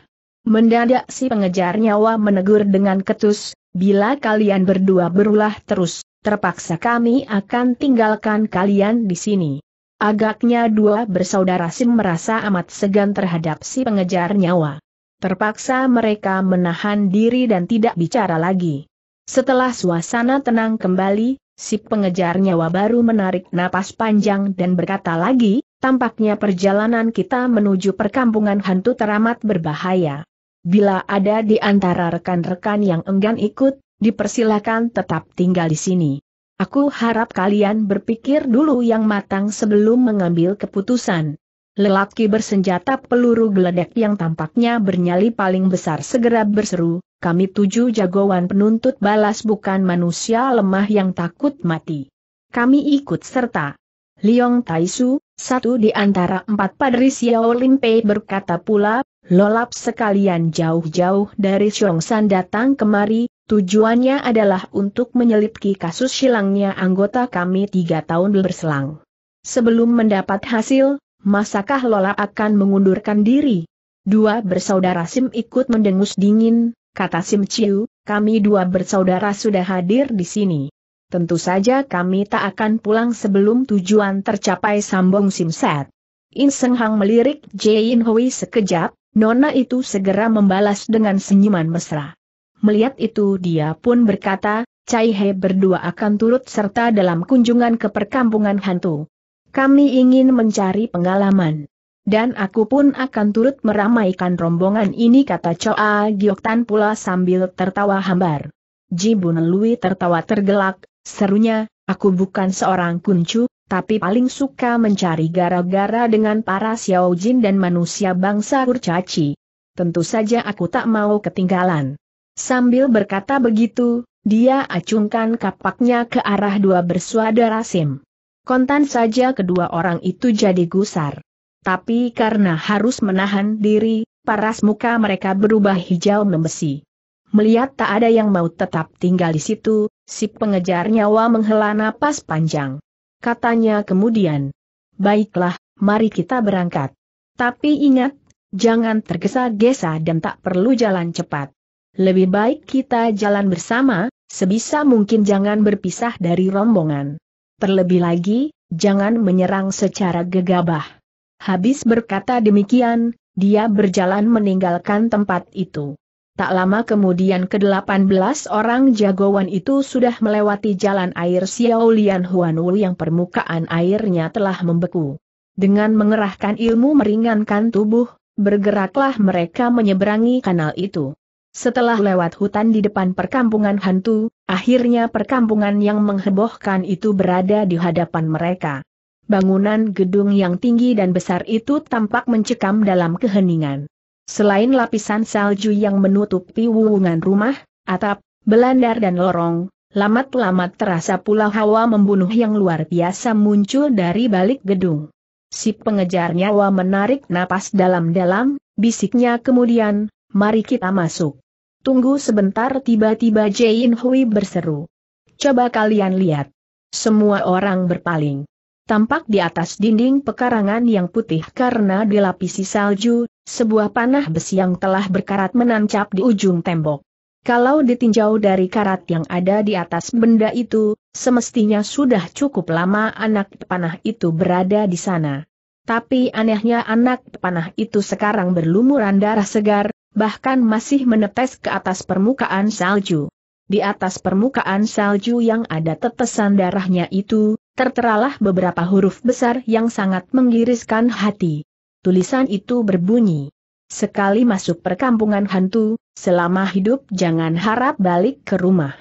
Mendadak si pengejar nyawa menegur dengan ketus, "Bila kalian berdua berulah terus, terpaksa kami akan tinggalkan kalian di sini." Agaknya dua bersaudara Sim merasa amat segan terhadap si pengejar nyawa. Terpaksa mereka menahan diri dan tidak bicara lagi. Setelah suasana tenang kembali, si pengejar nyawa baru menarik napas panjang dan berkata lagi, "Tampaknya perjalanan kita menuju perkampungan hantu teramat berbahaya. Bila ada di antara rekan-rekan yang enggan ikut, dipersilakan tetap tinggal di sini. Aku harap kalian berpikir dulu yang matang sebelum mengambil keputusan." Lelaki bersenjata peluru geledek yang tampaknya bernyali paling besar segera berseru, "Kami tujuh jagoan penuntut balas bukan manusia lemah yang takut mati. Kami ikut serta." Liong Taisu, satu di antara empat padri Siaw Lim Si, berkata pula, "Lolap sekalian jauh-jauh dari Songshan datang kemari, tujuannya adalah untuk menyelidiki kasus hilangnya anggota kami tiga tahun berselang. Sebelum mendapat hasil, masakah Lolap akan mengundurkan diri?" Dua bersaudara Sim ikut mendengus dingin, kata Sim Ciu, "Kami dua bersaudara sudah hadir di sini. Tentu saja kami tak akan pulang sebelum tujuan tercapai," sambung Simset. In Seng Hong melirik Jane Hui sekejap, nona itu segera membalas dengan senyuman mesra. Melihat itu dia pun berkata, Cai He berdua akan turut serta dalam kunjungan ke perkampungan hantu. Kami ingin mencari pengalaman. Dan aku pun akan turut meramaikan rombongan ini, kata Choa Gioktan pula sambil tertawa hambar. Jibunelui tertawa tergelak, serunya, aku bukan seorang kuncu, tapi paling suka mencari gara-gara dengan para Xiao Jin dan manusia bangsa kurcaci. Tentu saja aku tak mau ketinggalan. Sambil berkata begitu, dia acungkan kapaknya ke arah dua bersaudara Sim. Kontan saja kedua orang itu jadi gusar. Tapi karena harus menahan diri, paras muka mereka berubah hijau membesi. Melihat tak ada yang mau tetap tinggal di situ, si pengejar nyawa menghela napas panjang. Katanya kemudian, baiklah, mari kita berangkat. Tapi ingat, jangan tergesa-gesa dan tak perlu jalan cepat. Lebih baik kita jalan bersama, sebisa mungkin jangan berpisah dari rombongan. Terlebih lagi, jangan menyerang secara gegabah. Habis berkata demikian, dia berjalan meninggalkan tempat itu. Tak lama kemudian kedelapan belas orang jagoan itu sudah melewati jalan air Xiao Lian Huanul yang permukaan airnya telah membeku. Dengan mengerahkan ilmu meringankan tubuh, bergeraklah mereka menyeberangi kanal itu. Setelah lewat hutan di depan perkampungan hantu, akhirnya perkampungan yang menghebohkan itu berada di hadapan mereka. Bangunan gedung yang tinggi dan besar itu tampak mencekam dalam keheningan. Selain lapisan salju yang menutupi wuwungan rumah, atap, belandar dan lorong, lamat-lamat terasa pula hawa membunuh yang luar biasa muncul dari balik gedung. Si pengejar nyawa menarik napas dalam-dalam, bisiknya kemudian, mari kita masuk. Tunggu sebentar, tiba-tiba Jane Hui berseru. Coba kalian lihat. Semua orang berpaling. Tampak di atas dinding pekarangan yang putih karena dilapisi salju, sebuah panah besi yang telah berkarat menancap di ujung tembok. Kalau ditinjau dari karat yang ada di atas benda itu, semestinya sudah cukup lama anak panah itu berada di sana. Tapi anehnya anak panah itu sekarang berlumuran darah segar, bahkan masih menetes ke atas permukaan salju. Di atas permukaan salju yang ada tetesan darahnya itu, terteralah beberapa huruf besar yang sangat menggiriskan hati. Tulisan itu berbunyi, sekali masuk perkampungan hantu, selama hidup jangan harap balik ke rumah.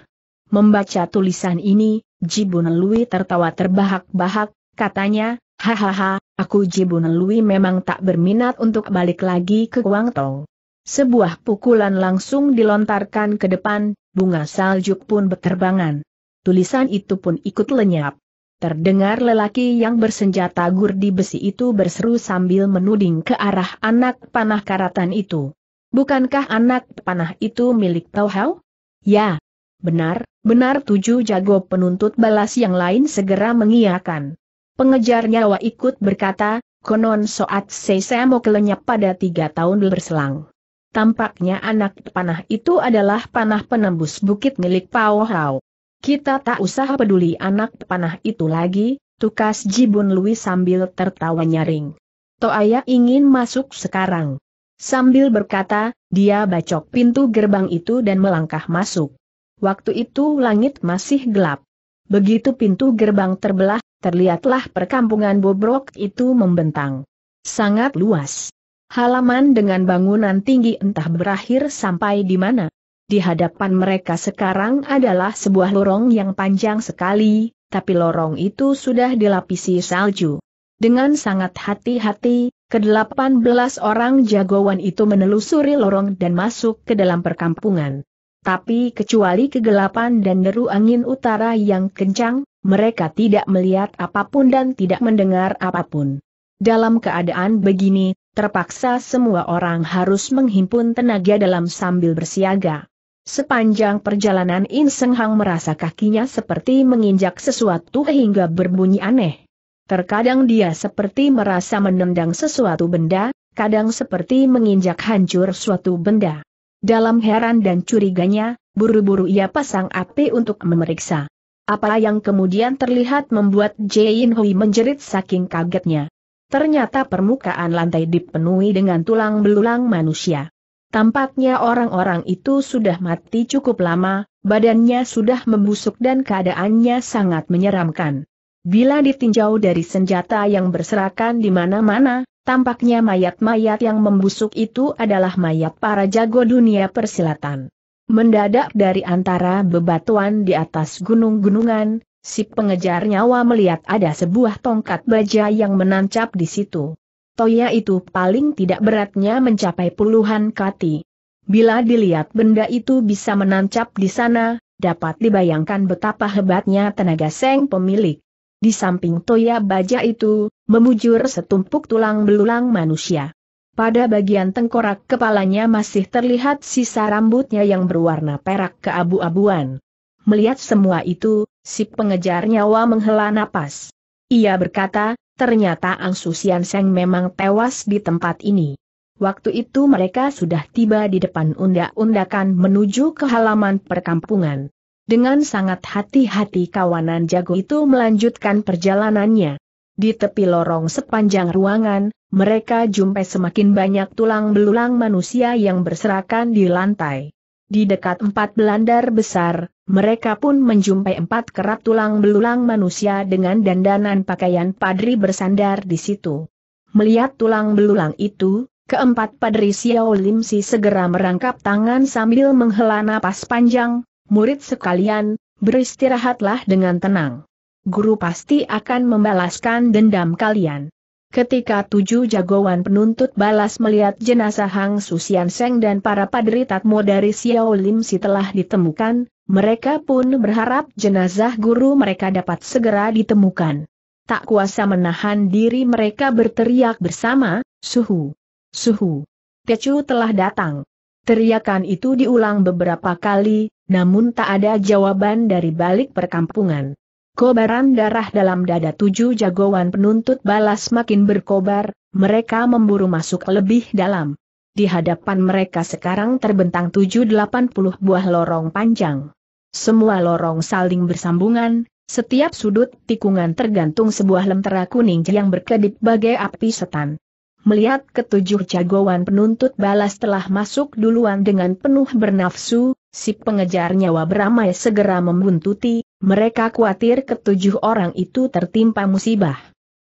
Membaca tulisan ini, Jibunelui tertawa terbahak-bahak, katanya, hahaha, aku Jibunelui memang tak berminat untuk balik lagi ke Kuang Tau. Sebuah pukulan langsung dilontarkan ke depan, bunga salju pun berterbangan. Tulisan itu pun ikut lenyap. Terdengar lelaki yang bersenjata gurdi besi itu berseru sambil menuding ke arah anak panah karatan itu. Bukankah anak panah itu milik Tau Hao? Ya, benar, benar, tujuh jago penuntut balas yang lain segera mengiyakan. Pengejar nyawa ikut berkata, konon Soat Seisemo kelenyap pada tiga tahun berselang. Tampaknya anak panah itu adalah panah penembus bukit milik Tau Hao. Kita tak usah peduli anak panah itu lagi, tukas Jibunelui sambil tertawa nyaring. Toaya ingin masuk sekarang. Sambil berkata, dia bacok pintu gerbang itu dan melangkah masuk. Waktu itu langit masih gelap. Begitu pintu gerbang terbelah, terlihatlah perkampungan bobrok itu membentang. Sangat luas. Halaman dengan bangunan tinggi entah berakhir sampai di mana. Di hadapan mereka sekarang adalah sebuah lorong yang panjang sekali, tapi lorong itu sudah dilapisi salju. Dengan sangat hati-hati, kedelapan belas orang jagoan itu menelusuri lorong dan masuk ke dalam perkampungan. Tapi kecuali kegelapan dan deru angin utara yang kencang, mereka tidak melihat apapun dan tidak mendengar apapun. Dalam keadaan begini, terpaksa semua orang harus menghimpun tenaga dalam sambil bersiaga. Sepanjang perjalanan In Seng Hong merasa kakinya seperti menginjak sesuatu hingga berbunyi aneh. Terkadang dia seperti merasa menendang sesuatu benda, kadang seperti menginjak hancur suatu benda. Dalam heran dan curiganya, buru-buru ia pasang api untuk memeriksa. Apa yang kemudian terlihat membuat Jane Hui menjerit saking kagetnya. Ternyata permukaan lantai dipenuhi dengan tulang belulang manusia. Tampaknya orang-orang itu sudah mati cukup lama, badannya sudah membusuk dan keadaannya sangat menyeramkan. Bila ditinjau dari senjata yang berserakan di mana-mana, tampaknya mayat-mayat yang membusuk itu adalah mayat para jago dunia persilatan. Mendadak dari antara bebatuan di atas gunung-gunungan, si pengejar nyawa melihat ada sebuah tongkat baja yang menancap di situ. Toya itu paling tidak beratnya mencapai puluhan kati. Bila dilihat benda itu bisa menancap di sana, dapat dibayangkan betapa hebatnya tenaga Seng pemilik. Di samping toya baja itu, memujur setumpuk tulang belulang manusia. Pada bagian tengkorak kepalanya masih terlihat sisa rambutnya yang berwarna perak keabu-abuan. Melihat semua itu, si pengejar nyawa menghela napas. Ia berkata, ternyata Ang Su Sian Seng memang tewas di tempat ini. Waktu itu mereka sudah tiba di depan undak-undakan menuju ke halaman perkampungan. Dengan sangat hati-hati kawanan jago itu melanjutkan perjalanannya. Di tepi lorong sepanjang ruangan, mereka jumpai semakin banyak tulang belulang manusia yang berserakan di lantai. Di dekat empat belandar besar, mereka pun menjumpai empat kerat tulang belulang manusia dengan dandanan pakaian padri bersandar di situ. Melihat tulang belulang itu, keempat padri Siaw Lim Si segera merangkap tangan sambil menghela napas panjang. Murid sekalian, beristirahatlah dengan tenang. Guru pasti akan membalaskan dendam kalian. Ketika tujuh jagoan penuntut balas melihat jenazah Ang Su Sian Seng dan para padri tatmo dari Siaw Lim Si telah ditemukan, mereka pun berharap jenazah guru mereka dapat segera ditemukan. Tak kuasa menahan diri mereka berteriak bersama, "Suhu! Suhu! Kecu telah datang!" Teriakan itu diulang beberapa kali, namun tak ada jawaban dari balik perkampungan. Kobaran darah dalam dada tujuh jagoan penuntut balas makin berkobar, mereka memburu masuk lebih dalam. Di hadapan mereka sekarang terbentang tujuh delapan puluh buah lorong panjang. Semua lorong saling bersambungan, setiap sudut tikungan tergantung sebuah lentera kuning yang berkedip bagai api setan. Melihat ketujuh jagoan penuntut balas telah masuk duluan dengan penuh bernafsu, si pengejar nyawa beramai segera membuntuti, mereka khawatir ketujuh orang itu tertimpa musibah.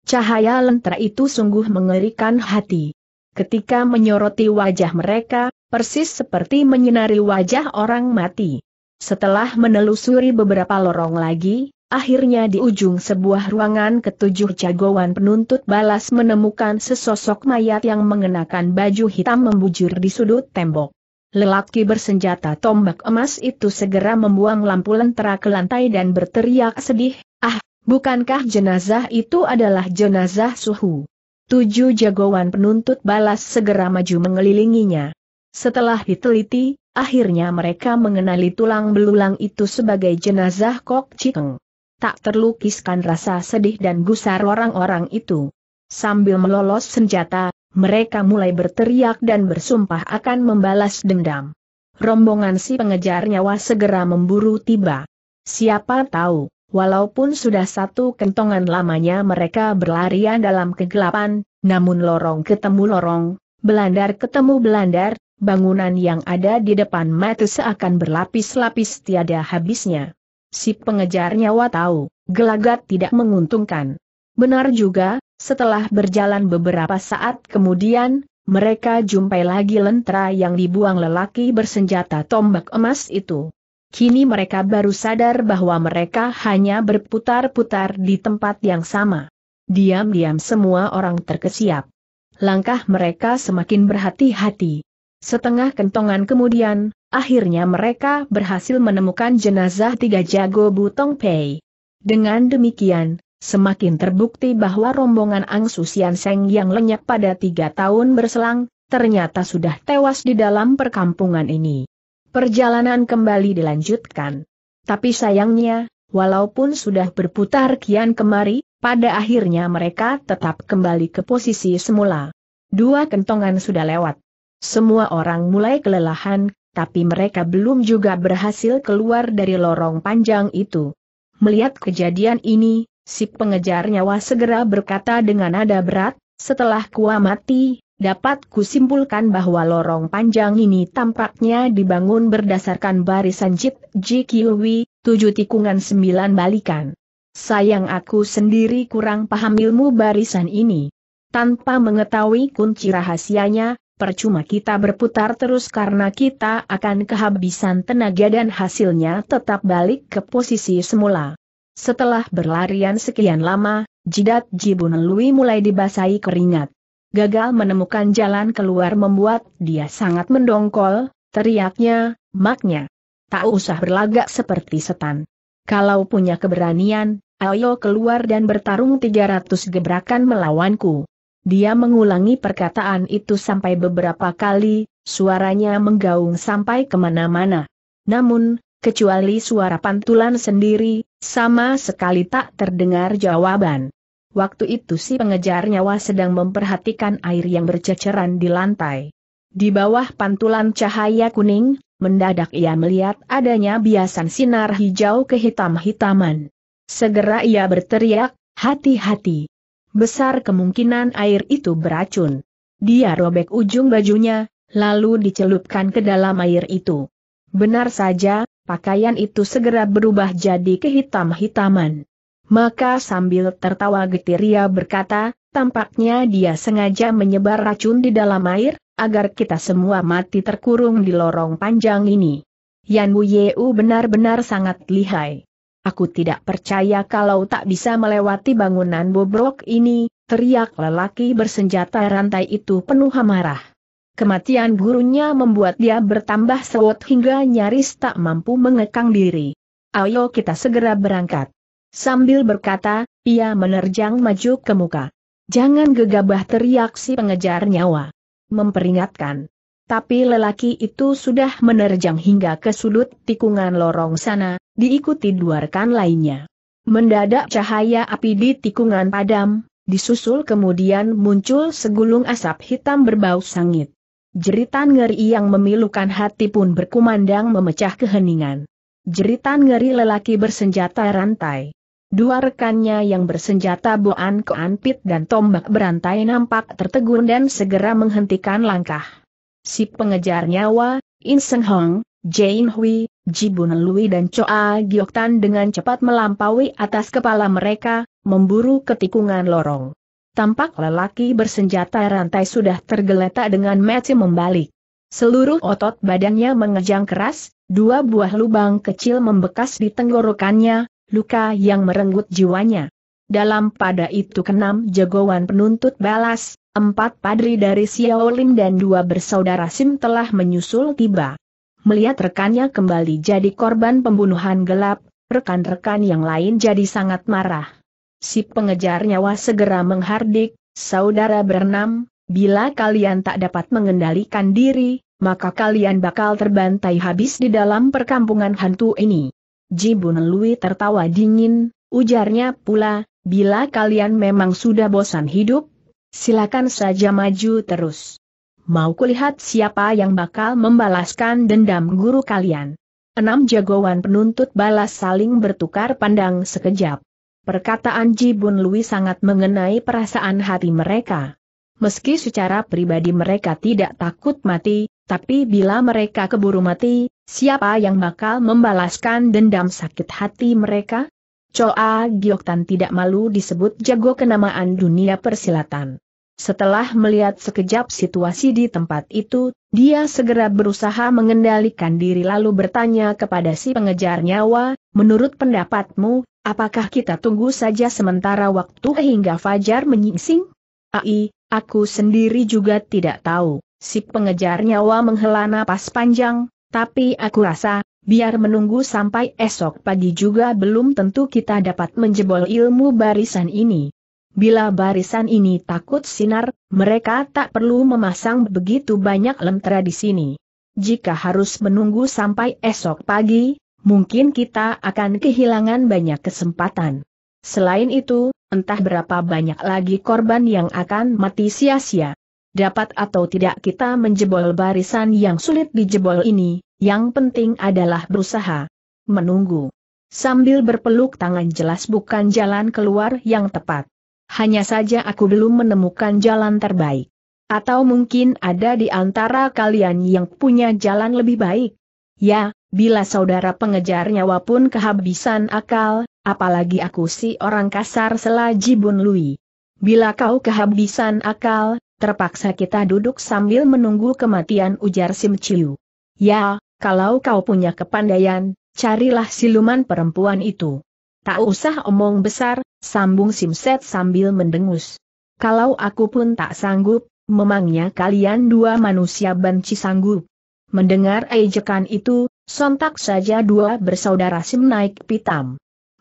Cahaya lentera itu sungguh mengerikan hati. Ketika menyoroti wajah mereka, persis seperti menyinari wajah orang mati. Setelah menelusuri beberapa lorong lagi, akhirnya di ujung sebuah ruangan ketujuh jagoan penuntut balas menemukan sesosok mayat yang mengenakan baju hitam membujur di sudut tembok. Lelaki bersenjata tombak emas itu segera membuang lampu lentera ke lantai dan berteriak sedih, "Ah, bukankah jenazah itu adalah jenazah Suhu?" Tujuh jagoan penuntut balas segera maju mengelilinginya. Setelah diteliti, akhirnya mereka mengenali tulang belulang itu sebagai jenazah Kok Cikeng. Tak terlukiskan rasa sedih dan gusar orang-orang itu. Sambil melolos senjata, mereka mulai berteriak dan bersumpah akan membalas dendam. Rombongan si pengejar nyawa segera memburu tiba. Siapa tahu, walaupun sudah satu kentongan lamanya mereka berlarian dalam kegelapan, namun lorong ketemu lorong, belandar ketemu belandar, bangunan yang ada di depan mata seakan berlapis-lapis tiada habisnya. Si pengejar nyawa tahu, gelagat tidak menguntungkan. Benar juga, setelah berjalan beberapa saat kemudian, mereka jumpai lagi lentera yang dibuang lelaki bersenjata tombak emas itu. Kini mereka baru sadar bahwa mereka hanya berputar-putar di tempat yang sama. Diam-diam semua orang terkesiap. Langkah mereka semakin berhati-hati. Setengah kentongan kemudian, akhirnya mereka berhasil menemukan jenazah tiga jago Butong Pai. Dengan demikian, semakin terbukti bahwa rombongan Ang Su Sian Seng yang lenyap pada tiga tahun berselang, ternyata sudah tewas di dalam perkampungan ini. Perjalanan kembali dilanjutkan. Tapi sayangnya, walaupun sudah berputar kian kemari, pada akhirnya mereka tetap kembali ke posisi semula. Dua kentongan sudah lewat. Semua orang mulai kelelahan, tapi mereka belum juga berhasil keluar dari lorong panjang itu. Melihat kejadian ini, si pengejar nyawa segera berkata dengan nada berat, "Setelah ku amati, dapat kusimpulkan bahwa lorong panjang ini tampaknya dibangun berdasarkan barisan Jip Jikiwi, tujuh tikungan sembilan balikan. Sayang aku sendiri kurang paham ilmu barisan ini. Tanpa mengetahui kunci rahasianya, percuma kita berputar terus karena kita akan kehabisan tenaga dan hasilnya tetap balik ke posisi semula. Setelah berlarian sekian lama, jidat Jibunelui mulai dibasahi keringat. Gagal menemukan jalan keluar membuat dia sangat mendongkol, teriaknya, "Maknya, tak usah berlagak seperti setan. Kalau punya keberanian, ayo keluar dan bertarung tiga ratus gebrakan melawanku." Dia mengulangi perkataan itu sampai beberapa kali, suaranya menggaung sampai kemana-mana. Namun, kecuali suara pantulan sendiri, sama sekali tak terdengar jawaban. Waktu itu si pengejar nyawa sedang memperhatikan air yang berceceran di lantai. Di bawah pantulan cahaya kuning, mendadak ia melihat adanya biasan sinar hijau kehitam-hitaman. Segera ia berteriak, "Hati-hati! Besar kemungkinan air itu beracun." Dia robek ujung bajunya, lalu dicelupkan ke dalam air itu. Benar saja, pakaian itu segera berubah jadi kehitam-hitaman. Maka sambil tertawa getir ia berkata, "Tampaknya dia sengaja menyebar racun di dalam air, agar kita semua mati terkurung di lorong panjang ini." Yan Bu Ye U benar-benar sangat lihai. "Aku tidak percaya kalau tak bisa melewati bangunan bobrok ini," teriak lelaki bersenjata rantai itu penuh amarah. Kematian gurunya membuat dia bertambah sewot hingga nyaris tak mampu mengekang diri. "Ayo kita segera berangkat." Sambil berkata, ia menerjang maju ke muka. "Jangan gegabah!" teriak si pengejar nyawa, memperingatkan. Tapi lelaki itu sudah menerjang hingga ke sudut tikungan lorong sana, diikuti dua rekan lainnya. Mendadak cahaya api di tikungan padam, disusul kemudian muncul segulung asap hitam berbau sangit. Jeritan ngeri yang memilukan hati pun berkumandang memecah keheningan. Jeritan ngeri lelaki bersenjata rantai. Dua rekannya yang bersenjata boan keanpit dan tombak berantai nampak tertegun dan segera menghentikan langkah. Si pengejar nyawa, In Seng Hong, Jane Hui, Jibunelui dan Choa Gioktan dengan cepat melampaui atas kepala mereka, memburu ke tikungan lorong. Tampak lelaki bersenjata rantai sudah tergeletak dengan mati membalik. Seluruh otot badannya mengejang keras, dua buah lubang kecil membekas di tenggorokannya, luka yang merenggut jiwanya. Dalam pada itu keenam jagoan penuntut balas, empat padri dari Siaw Lim dan dua bersaudara Sim telah menyusul tiba. Melihat rekannya kembali jadi korban pembunuhan gelap, rekan-rekan yang lain jadi sangat marah. Si pengejar nyawa segera menghardik, "Saudara berenam, bila kalian tak dapat mengendalikan diri, maka kalian bakal terbantai habis di dalam perkampungan hantu ini." Jibunelui tertawa dingin, ujarnya pula, "Bila kalian memang sudah bosan hidup, silakan saja maju terus. Mau kulihat siapa yang bakal membalaskan dendam guru kalian." Enam jagoan penuntut balas saling bertukar pandang sekejap. Perkataan Jibunelui sangat mengenai perasaan hati mereka. Meski secara pribadi mereka tidak takut mati, tapi bila mereka keburu mati, siapa yang bakal membalaskan dendam sakit hati mereka? Choa Gioktan tidak malu disebut jago kenamaan dunia persilatan. Setelah melihat sekejap situasi di tempat itu, dia segera berusaha mengendalikan diri lalu bertanya kepada si pengejar nyawa, "Menurut pendapatmu, apakah kita tunggu saja sementara waktu hingga fajar menyingsing?" "Ai, aku sendiri juga tidak tahu." Si pengejar nyawa menghela napas panjang. "Tapi aku rasa, biar menunggu sampai esok pagi juga belum tentu kita dapat menjebol ilmu barisan ini. Bila barisan ini takut sinar, mereka tak perlu memasang begitu banyak lentera di sini. Jika harus menunggu sampai esok pagi, mungkin kita akan kehilangan banyak kesempatan. Selain itu, entah berapa banyak lagi korban yang akan mati sia-sia. Dapat atau tidak kita menjebol barisan yang sulit dijebol ini, yang penting adalah berusaha." Menunggu sambil berpeluk tangan jelas bukan jalan keluar yang tepat. Hanya saja aku belum menemukan jalan terbaik. Atau mungkin ada di antara kalian yang punya jalan lebih baik? Ya, bila saudara pengejar nyawa pun kehabisan akal, apalagi aku si orang kasar sela Jibunelui. Bila kau kehabisan akal, terpaksa kita duduk sambil menunggu kematian, ujar Sim Ciu. Ya, kalau kau punya kepandaian, carilah siluman perempuan itu. Tak usah omong besar, sambung Sim Set sambil mendengus. Kalau aku pun tak sanggup, memangnya kalian dua manusia banci sanggup? Mendengar ejekan itu, sontak saja dua bersaudara Sim naik pitam.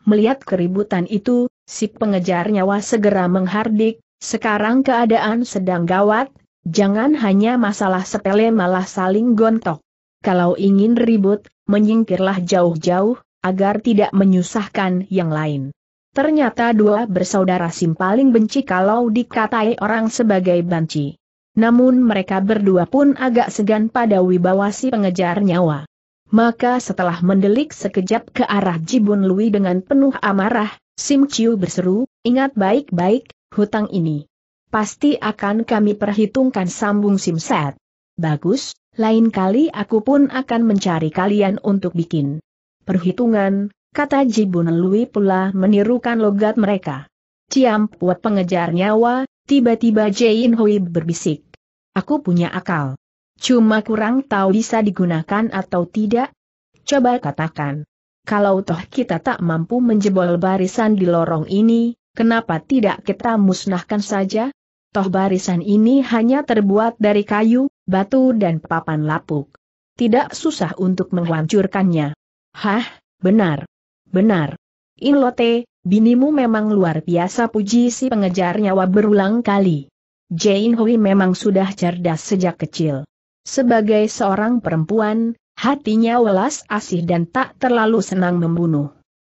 Melihat keributan itu, si pengejar nyawa segera menghardik, sekarang keadaan sedang gawat, jangan hanya masalah sepele malah saling gontok. Kalau ingin ribut, menyingkirlah jauh-jauh, agar tidak menyusahkan yang lain. Ternyata dua bersaudara Sim paling benci kalau dikatai orang sebagai banci. Namun mereka berdua pun agak segan pada wibawa si pengejar nyawa. Maka setelah mendelik sekejap ke arah Jibunelui dengan penuh amarah, Sim Ciu berseru, ingat baik-baik, hutang ini pasti akan kami perhitungkan, sambung Sim Set. Bagus, lain kali aku pun akan mencari kalian untuk bikin perhitungan, kata Jibunelui pula menirukan logat mereka. Ciam buat pengejar nyawa, tiba-tiba Jane Hui berbisik. Aku punya akal. Cuma kurang tahu bisa digunakan atau tidak. Coba katakan. Kalau toh kita tak mampu menjebol barisan di lorong ini, kenapa tidak kita musnahkan saja? Toh barisan ini hanya terbuat dari kayu, batu dan papan lapuk. Tidak susah untuk menghancurkannya. Hah, benar. Benar. Inlote, binimu memang luar biasa, puji si pengejar nyawa berulang kali. Jane Hui memang sudah cerdas sejak kecil. Sebagai seorang perempuan, hatinya welas asih dan tak terlalu senang membunuh.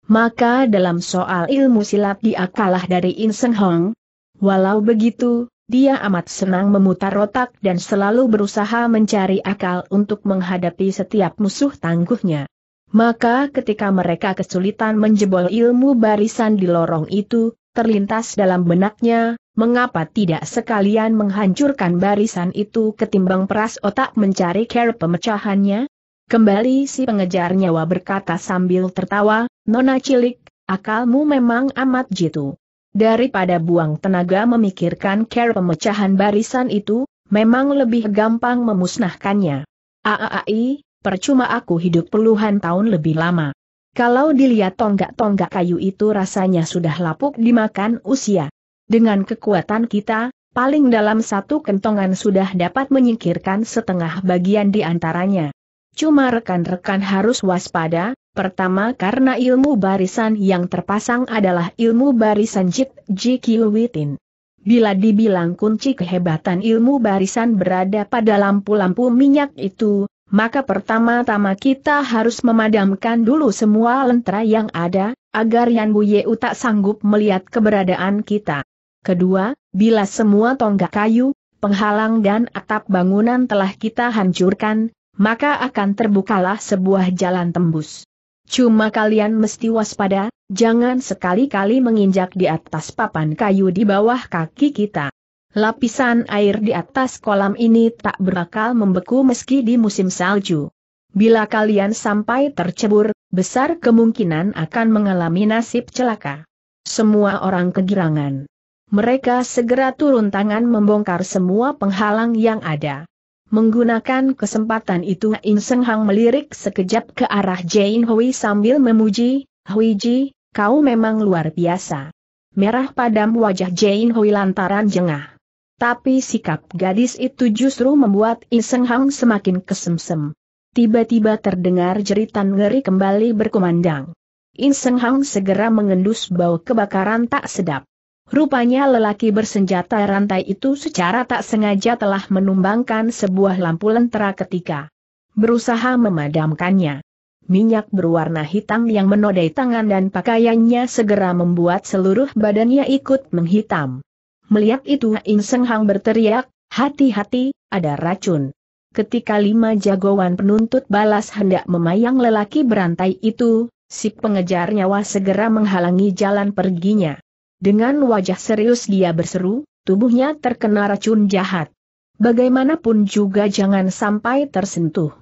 Maka dalam soal ilmu silat dia kalah dari In Seng Hong. Walau begitu, dia amat senang memutar otak dan selalu berusaha mencari akal untuk menghadapi setiap musuh tangguhnya. Maka ketika mereka kesulitan menjebol ilmu barisan di lorong itu, terlintas dalam benaknya, mengapa tidak sekalian menghancurkan barisan itu ketimbang peras otak mencari cara pemecahannya? Kembali si pengejar nyawa berkata sambil tertawa, Nona cilik, akalmu memang amat jitu. Daripada buang tenaga memikirkan cara pemecahan barisan itu, memang lebih gampang memusnahkannya. Aai. Percuma aku hidup puluhan tahun lebih lama. Kalau dilihat tonggak-tonggak kayu itu rasanya sudah lapuk dimakan usia. Dengan kekuatan kita, paling dalam satu kentongan sudah dapat menyingkirkan setengah bagian di antaranya. Cuma rekan-rekan harus waspada, pertama karena ilmu barisan yang terpasang adalah ilmu barisan Jit Jikiu Witin. Bila dibilang kunci kehebatan ilmu barisan berada pada lampu-lampu minyak itu, maka pertama-tama kita harus memadamkan dulu semua lentera yang ada, agar Yan Bu Ye U tak sanggup melihat keberadaan kita. Kedua, bila semua tonggak kayu, penghalang dan atap bangunan telah kita hancurkan, maka akan terbukalah sebuah jalan tembus. Cuma kalian mesti waspada, jangan sekali-kali menginjak di atas papan kayu di bawah kaki kita. Lapisan air di atas kolam ini tak berakal membeku meski di musim salju. Bila kalian sampai tercebur, besar kemungkinan akan mengalami nasib celaka. Semua orang kegirangan. Mereka segera turun tangan membongkar semua penghalang yang ada. Menggunakan kesempatan itu In Seng Hong melirik sekejap ke arah Jane Hui sambil memuji, Hui Ji, kau memang luar biasa. Merah padam wajah Jane Hui lantaran jengah. Tapi sikap gadis itu justru membuat In Seng Hong semakin kesemsem. Tiba-tiba terdengar jeritan ngeri kembali berkumandang. In Seng Hong segera mengendus bau kebakaran tak sedap. Rupanya lelaki bersenjata rantai itu secara tak sengaja telah menumbangkan sebuah lampu lentera ketika berusaha memadamkannya. Minyak berwarna hitam yang menodai tangan dan pakaiannya segera membuat seluruh badannya ikut menghitam. Melihat itu In Seng Hong berteriak, hati-hati, ada racun. Ketika lima jagoan penuntut balas hendak memayang lelaki berantai itu, si pengejar nyawa segera menghalangi jalan perginya. Dengan wajah serius dia berseru, tubuhnya terkena racun jahat. Bagaimanapun juga jangan sampai tersentuh.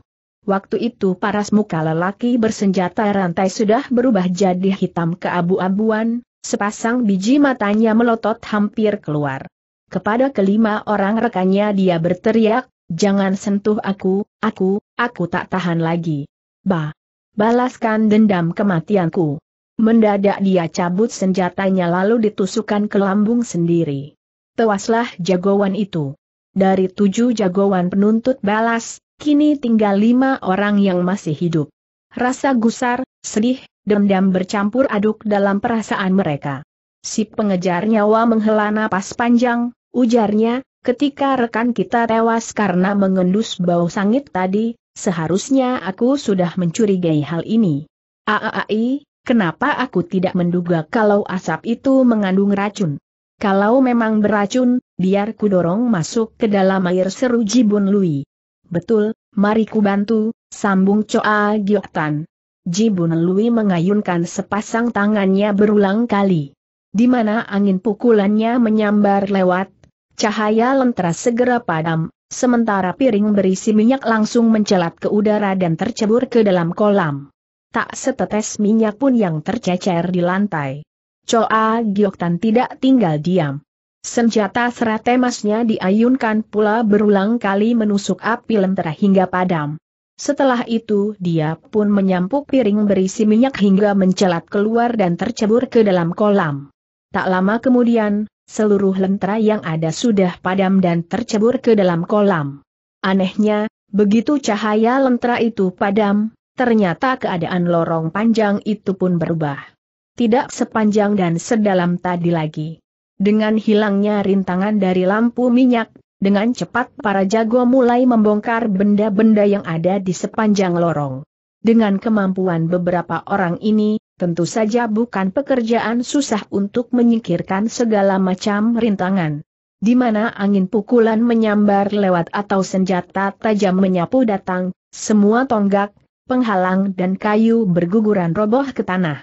Waktu itu paras muka lelaki bersenjata rantai sudah berubah jadi hitam keabu-abuan, sepasang biji matanya melotot hampir keluar. Kepada kelima orang rekannya dia berteriak, "Jangan sentuh aku, aku, aku tak tahan lagi. Ba, balaskan dendam kematianku." Mendadak dia cabut senjatanya lalu ditusukkan ke lambung sendiri. Tewaslah jagoan itu. Dari tujuh jagoan penuntut balas, kini tinggal lima orang yang masih hidup. Rasa gusar, sedih, dendam bercampur aduk dalam perasaan mereka. Si pengejar nyawa menghela napas panjang, ujarnya, "Ketika rekan kita tewas karena mengendus bau sangit tadi, seharusnya aku sudah mencurigai hal ini. Aai, kenapa aku tidak menduga kalau asap itu mengandung racun? Kalau memang beracun, biar ku dorong masuk ke dalam air," seru Jibunelui. "Betul, mari ku bantu," sambung Choa Gioktan. Jibunelui mengayunkan sepasang tangannya berulang kali. Di mana angin pukulannya menyambar lewat, cahaya lentera segera padam, sementara piring berisi minyak langsung mencelat ke udara dan tercebur ke dalam kolam. Tak setetes minyak pun yang tercecer di lantai. Choa Gioktan tidak tinggal diam. Senjata serat emasnya diayunkan pula berulang kali menusuk api lentera hingga padam. Setelah itu dia pun menyampuk piring berisi minyak hingga mencelat keluar dan tercebur ke dalam kolam. Tak lama kemudian, seluruh lentera yang ada sudah padam dan tercebur ke dalam kolam. Anehnya, begitu cahaya lentera itu padam, ternyata keadaan lorong panjang itu pun berubah. Tidak sepanjang dan sedalam tadi lagi. Dengan hilangnya rintangan dari lampu minyak, dengan cepat para jago mulai membongkar benda-benda yang ada di sepanjang lorong. Dengan kemampuan beberapa orang ini, tentu saja bukan pekerjaan susah untuk menyingkirkan segala macam rintangan. Di mana angin pukulan menyambar lewat atau senjata tajam menyapu datang, semua tonggak, penghalang dan kayu berguguran roboh ke tanah.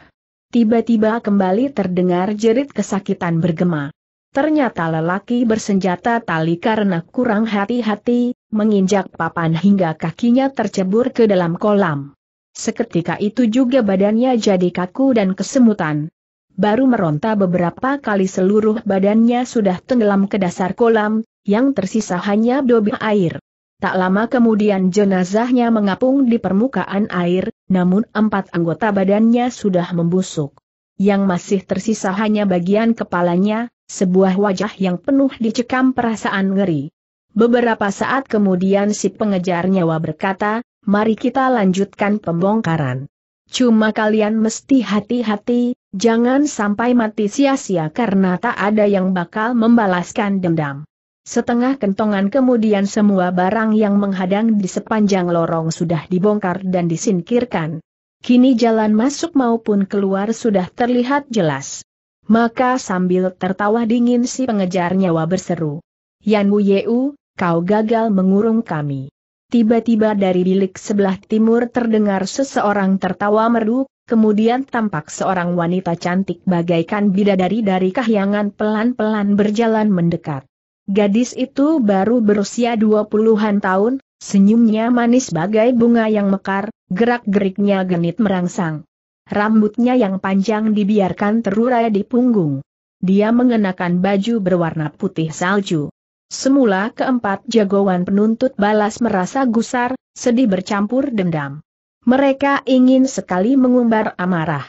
Tiba-tiba kembali terdengar jerit kesakitan bergema. Ternyata lelaki bersenjata tali karena kurang hati-hati, menginjak papan hingga kakinya tercebur ke dalam kolam. Seketika itu juga badannya jadi kaku dan kesemutan. Baru meronta beberapa kali seluruh badannya sudah tenggelam ke dasar kolam, yang tersisa hanya dobi air. Tak lama kemudian jenazahnya mengapung di permukaan air, namun empat anggota badannya sudah membusuk. Yang masih tersisa hanya bagian kepalanya, sebuah wajah yang penuh dicekam perasaan ngeri. Beberapa saat kemudian si pengejar nyawa berkata, "Mari kita lanjutkan pembongkaran. Cuma kalian mesti hati-hati, jangan sampai mati sia-sia karena tak ada yang bakal membalaskan dendam." Setengah kentongan kemudian semua barang yang menghadang di sepanjang lorong sudah dibongkar dan disingkirkan. Kini jalan masuk maupun keluar sudah terlihat jelas. Maka sambil tertawa dingin si pengejar nyawa berseru, "Yan Bu Ye U, kau gagal mengurung kami." Tiba-tiba dari bilik sebelah timur terdengar seseorang tertawa merdu, kemudian tampak seorang wanita cantik bagaikan bidadari dari kahyangan pelan-pelan berjalan mendekat. Gadis itu baru berusia dua puluhan tahun, senyumnya manis bagai bunga yang mekar, gerak-geriknya genit merangsang. Rambutnya yang panjang dibiarkan terurai di punggung. Dia mengenakan baju berwarna putih salju. Semula keempat jagoan penuntut balas merasa gusar, sedih bercampur dendam. Mereka ingin sekali mengumbar amarah.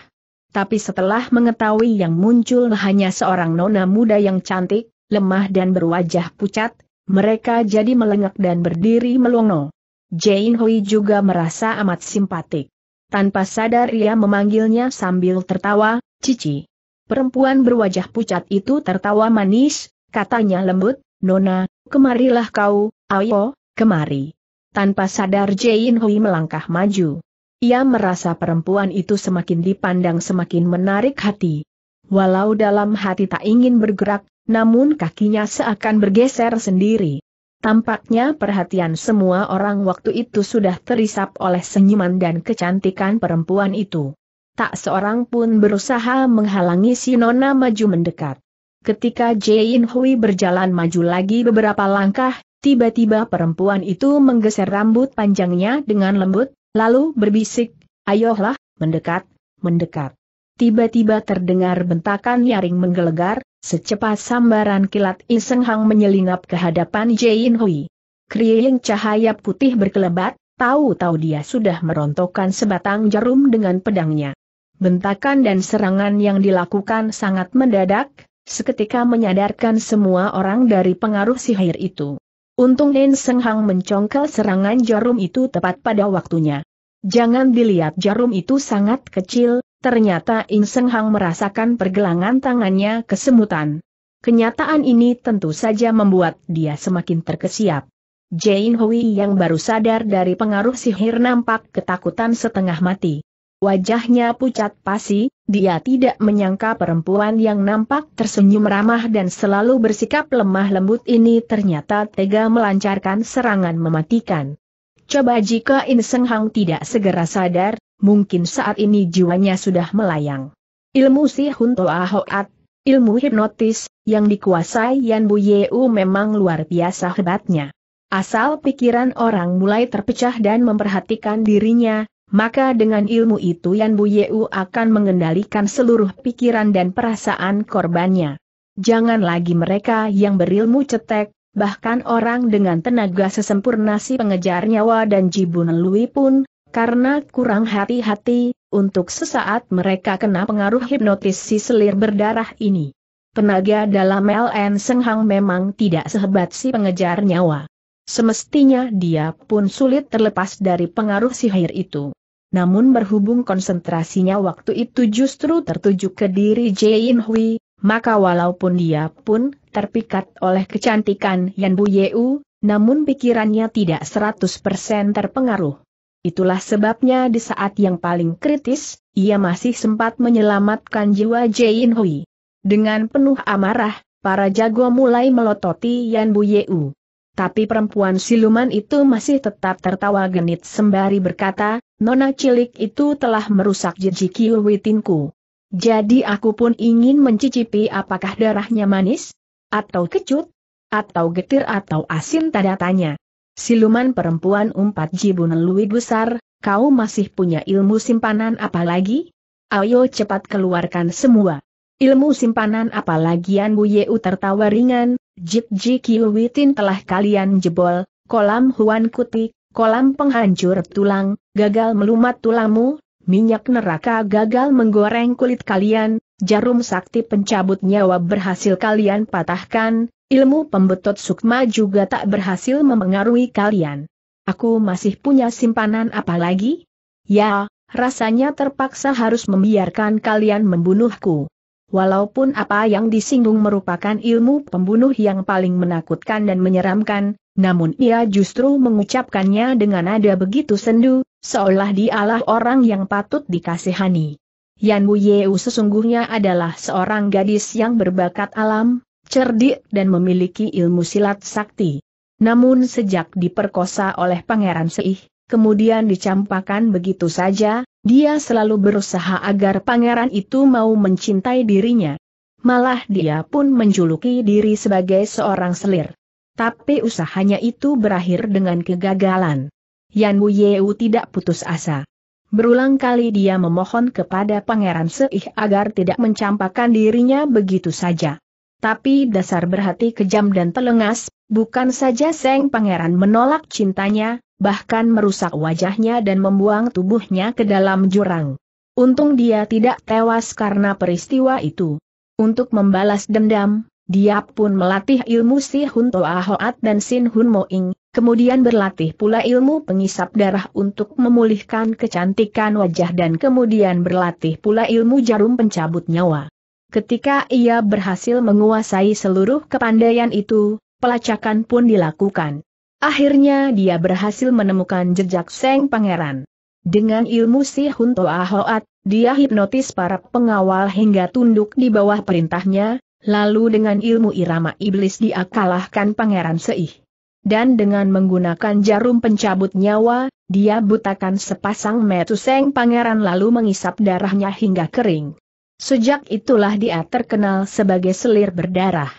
Tapi setelah mengetahui yang muncul hanya seorang nona muda yang cantik, lemah dan berwajah pucat, mereka jadi melengak dan berdiri melongo. Jane Hui juga merasa amat simpatik. Tanpa sadar ia memanggilnya sambil tertawa, "Cici." Perempuan berwajah pucat itu tertawa manis, katanya lembut, "Nona, kemarilah kau, ayo, kemari." Tanpa sadar Jane Hui melangkah maju. Ia merasa perempuan itu semakin dipandang semakin menarik hati. Walau dalam hati tak ingin bergerak, namun kakinya seakan bergeser sendiri. Tampaknya perhatian semua orang waktu itu sudah terisap oleh senyuman dan kecantikan perempuan itu. Tak seorang pun berusaha menghalangi si nona maju mendekat. Ketika Jane Hui berjalan maju lagi beberapa langkah, Tiba-tiba perempuan itu menggeser rambut panjangnya dengan lembut, lalu berbisik, "Ayolah, mendekat, mendekat." Tiba-tiba terdengar bentakan nyaring menggelegar, secepat sambaran kilat In Seng Hong menyelinap ke hadapan Jane Hui. Kriing cahaya putih berkelebat, tahu-tahu dia sudah merontokkan sebatang jarum dengan pedangnya. Bentakan dan serangan yang dilakukan sangat mendadak, seketika menyadarkan semua orang dari pengaruh sihir itu. Untung In Seng Hong mencongkel serangan jarum itu tepat pada waktunya. Jangan dilihat jarum itu sangat kecil, ternyata In Seng Hong merasakan pergelangan tangannya kesemutan. Kenyataan ini tentu saja membuat dia semakin terkesiap. Jane Hui yang baru sadar dari pengaruh sihir nampak ketakutan setengah mati. Wajahnya pucat pasi, dia tidak menyangka perempuan yang nampak tersenyum ramah dan selalu bersikap lemah lembut ini ternyata tega melancarkan serangan mematikan. Coba jika In Seng Hong tidak segera sadar, mungkin saat ini jiwanya sudah melayang. Ilmu Sihun Toa Hoat, ilmu hipnotis, yang dikuasai Yan Bu Ye U memang luar biasa hebatnya. Asal pikiran orang mulai terpecah dan memperhatikan dirinya, maka dengan ilmu itu Yan Bu Ye U akan mengendalikan seluruh pikiran dan perasaan korbannya. Jangan lagi mereka yang berilmu cetek, bahkan orang dengan tenaga sesempurna si pengejar nyawa dan Jibunelui pun, karena kurang hati-hati, untuk sesaat mereka kena pengaruh hipnotis si selir berdarah ini. Tenaga dalam In Seng Hong memang tidak sehebat si pengejar nyawa. Semestinya dia pun sulit terlepas dari pengaruh sihir itu. Namun berhubung konsentrasinya waktu itu justru tertuju ke diri Jane Hui, maka walaupun dia pun terpikat oleh kecantikan Yan Bu Ye U, namun pikirannya tidak seratus persen terpengaruh. Itulah sebabnya di saat yang paling kritis, ia masih sempat menyelamatkan jiwa Jane Hui. Dengan penuh amarah, para jago mulai melototi Yan Bu Ye U. Tapi perempuan siluman itu masih tetap tertawa genit sembari berkata, "Nona cilik itu telah merusak jejiki witinku. Jadi aku pun ingin mencicipi apakah darahnya manis? Atau kecut? Atau getir atau asin?" tanda tanya. "Siluman perempuan," umpat Jibunelui besar, "kau masih punya ilmu simpanan apalagi? Ayo cepat keluarkan semua. Ilmu simpanan apalagi?" Yan Bu Ye U tertawa ringan, "Jejiki witin telah kalian jebol, kolam huan kuti, kolam penghancur tulang, gagal melumat tulamu, minyak neraka gagal menggoreng kulit kalian, jarum sakti pencabut nyawa berhasil kalian patahkan, ilmu pembetot sukma juga tak berhasil memengaruhi kalian. Aku masih punya simpanan apalagi? Ya, rasanya terpaksa harus membiarkan kalian membunuhku." Walaupun apa yang disinggung merupakan ilmu pembunuh yang paling menakutkan dan menyeramkan, namun ia justru mengucapkannya dengan nada begitu sendu, seolah dialah orang yang patut dikasihani. Yan Bu Ye U sesungguhnya adalah seorang gadis yang berbakat alam, cerdik dan memiliki ilmu silat sakti. Namun sejak diperkosa oleh Pangeran Seih, kemudian dicampakan begitu saja, dia selalu berusaha agar pangeran itu mau mencintai dirinya. Malah dia pun menjuluki diri sebagai seorang selir. Tapi usahanya itu berakhir dengan kegagalan. Yan Bu Ye U tidak putus asa. Berulang kali dia memohon kepada Pangeran Seih agar tidak mencampakan dirinya begitu saja. Tapi dasar berhati kejam dan telengas, bukan saja sang pangeran menolak cintanya, bahkan merusak wajahnya dan membuang tubuhnya ke dalam jurang. Untung dia tidak tewas karena peristiwa itu. Untuk membalas dendam, dia pun melatih ilmu Sihun Toa Hoat dan Sin Hun Moing, kemudian berlatih pula ilmu pengisap darah untuk memulihkan kecantikan wajah dan kemudian berlatih pula ilmu jarum pencabut nyawa. Ketika ia berhasil menguasai seluruh kepandaian itu, pelacakan pun dilakukan. Akhirnya dia berhasil menemukan jejak sang pangeran. Dengan ilmu Sihun Toa Hoat, dia hipnotis para pengawal hingga tunduk di bawah perintahnya, lalu dengan ilmu irama iblis dia kalahkan Pangeran Seih. Dan dengan menggunakan jarum pencabut nyawa, dia butakan sepasang mata sang pangeran lalu mengisap darahnya hingga kering. Sejak itulah dia terkenal sebagai selir berdarah.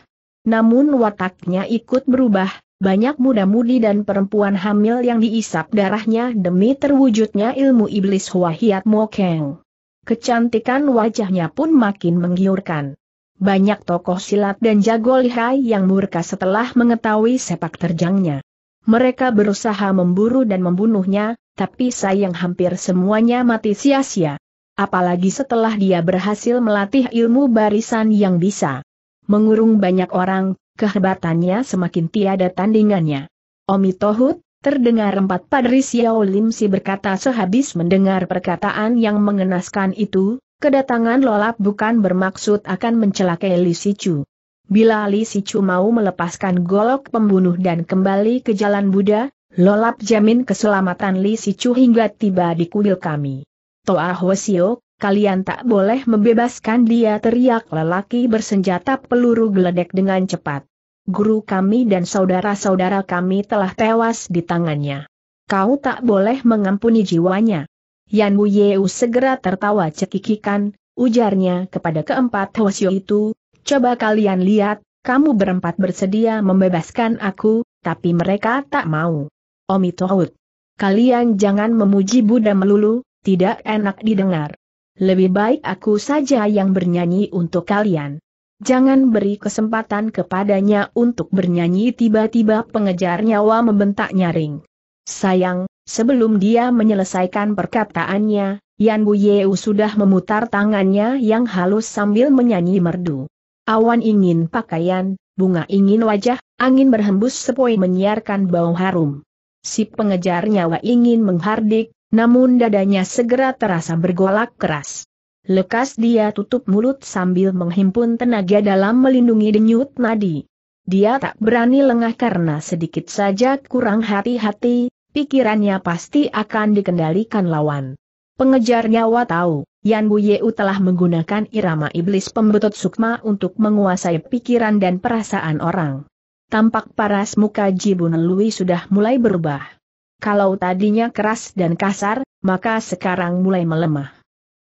Namun wataknya ikut berubah, Banyak muda-mudi dan perempuan hamil yang diisap darahnya demi terwujudnya ilmu iblis Hua Hiat Mokeng. Kecantikan wajahnya pun makin menggiurkan. Banyak tokoh silat dan jago lihai yang murka setelah mengetahui sepak terjangnya. Mereka berusaha memburu dan membunuhnya, tapi sayang hampir semuanya mati sia-sia. Apalagi setelah dia berhasil melatih ilmu barisan yang bisa mengurung banyak orang, kehebatannya semakin tiada tandingannya. Omi Tohut, terdengar empat padri Siaw Lim Si berkata sehabis mendengar perkataan yang mengenaskan itu, kedatangan lolap bukan bermaksud akan mencelakai Li Sicu. Bila Li Sicu mau melepaskan golok pembunuh dan kembali ke jalan Buddha, lolap jamin keselamatan Li Sicu hingga tiba di kuil kami. Toa Hwasio, kalian tak boleh membebaskan dia, teriak lelaki bersenjata peluru geledek dengan cepat. Guru kami dan saudara-saudara kami telah tewas di tangannya. Kau tak boleh mengampuni jiwanya. Yan Bu Ye U segera tertawa cekikikan, ujarnya kepada keempat Hwasio itu, coba kalian lihat, kamu berempat bersedia membebaskan aku, tapi mereka tak mau. Omi Tohut, kalian jangan memuji Buddha melulu, tidak enak didengar. Lebih baik aku saja yang bernyanyi untuk kalian. Jangan beri kesempatan kepadanya untuk bernyanyi. Tiba-tiba pengejar nyawa membentak nyaring. Sayang, sebelum dia menyelesaikan perkataannya, Yan Bu Ye U sudah memutar tangannya yang halus sambil menyanyi merdu. Awan ingin pakaian, bunga ingin wajah, angin berhembus sepoi menyiarkan bau harum. Si pengejar nyawa ingin menghardik, namun dadanya segera terasa bergolak keras. Lekas dia tutup mulut sambil menghimpun tenaga dalam melindungi denyut nadi. Dia tak berani lengah karena sedikit saja kurang hati-hati, pikirannya pasti akan dikendalikan lawan. Pengejar nyawa tahu, Yan Bu Ye U telah menggunakan irama iblis pembutut sukma untuk menguasai pikiran dan perasaan orang. Tampak paras muka Jibunelui sudah mulai berubah. Kalau tadinya keras dan kasar, maka sekarang mulai melemah.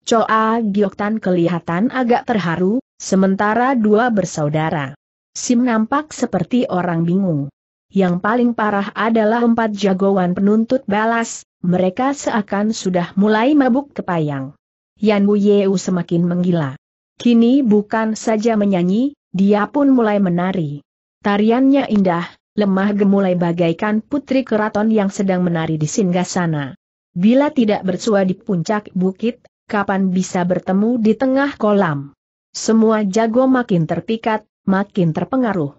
Choa Gioktan kelihatan agak terharu, sementara dua bersaudara Sim nampak seperti orang bingung. Yang paling parah adalah empat jagoan penuntut balas, mereka seakan sudah mulai mabuk kepayang. Yan Bu Ye U semakin menggila. Kini bukan saja menyanyi, dia pun mulai menari. Tariannya indah, lemah gemulai bagaikan putri keraton yang sedang menari di singgasana. Bila tidak bersua di puncak bukit, kapan bisa bertemu di tengah kolam? Semua jago makin terpikat, makin terpengaruh.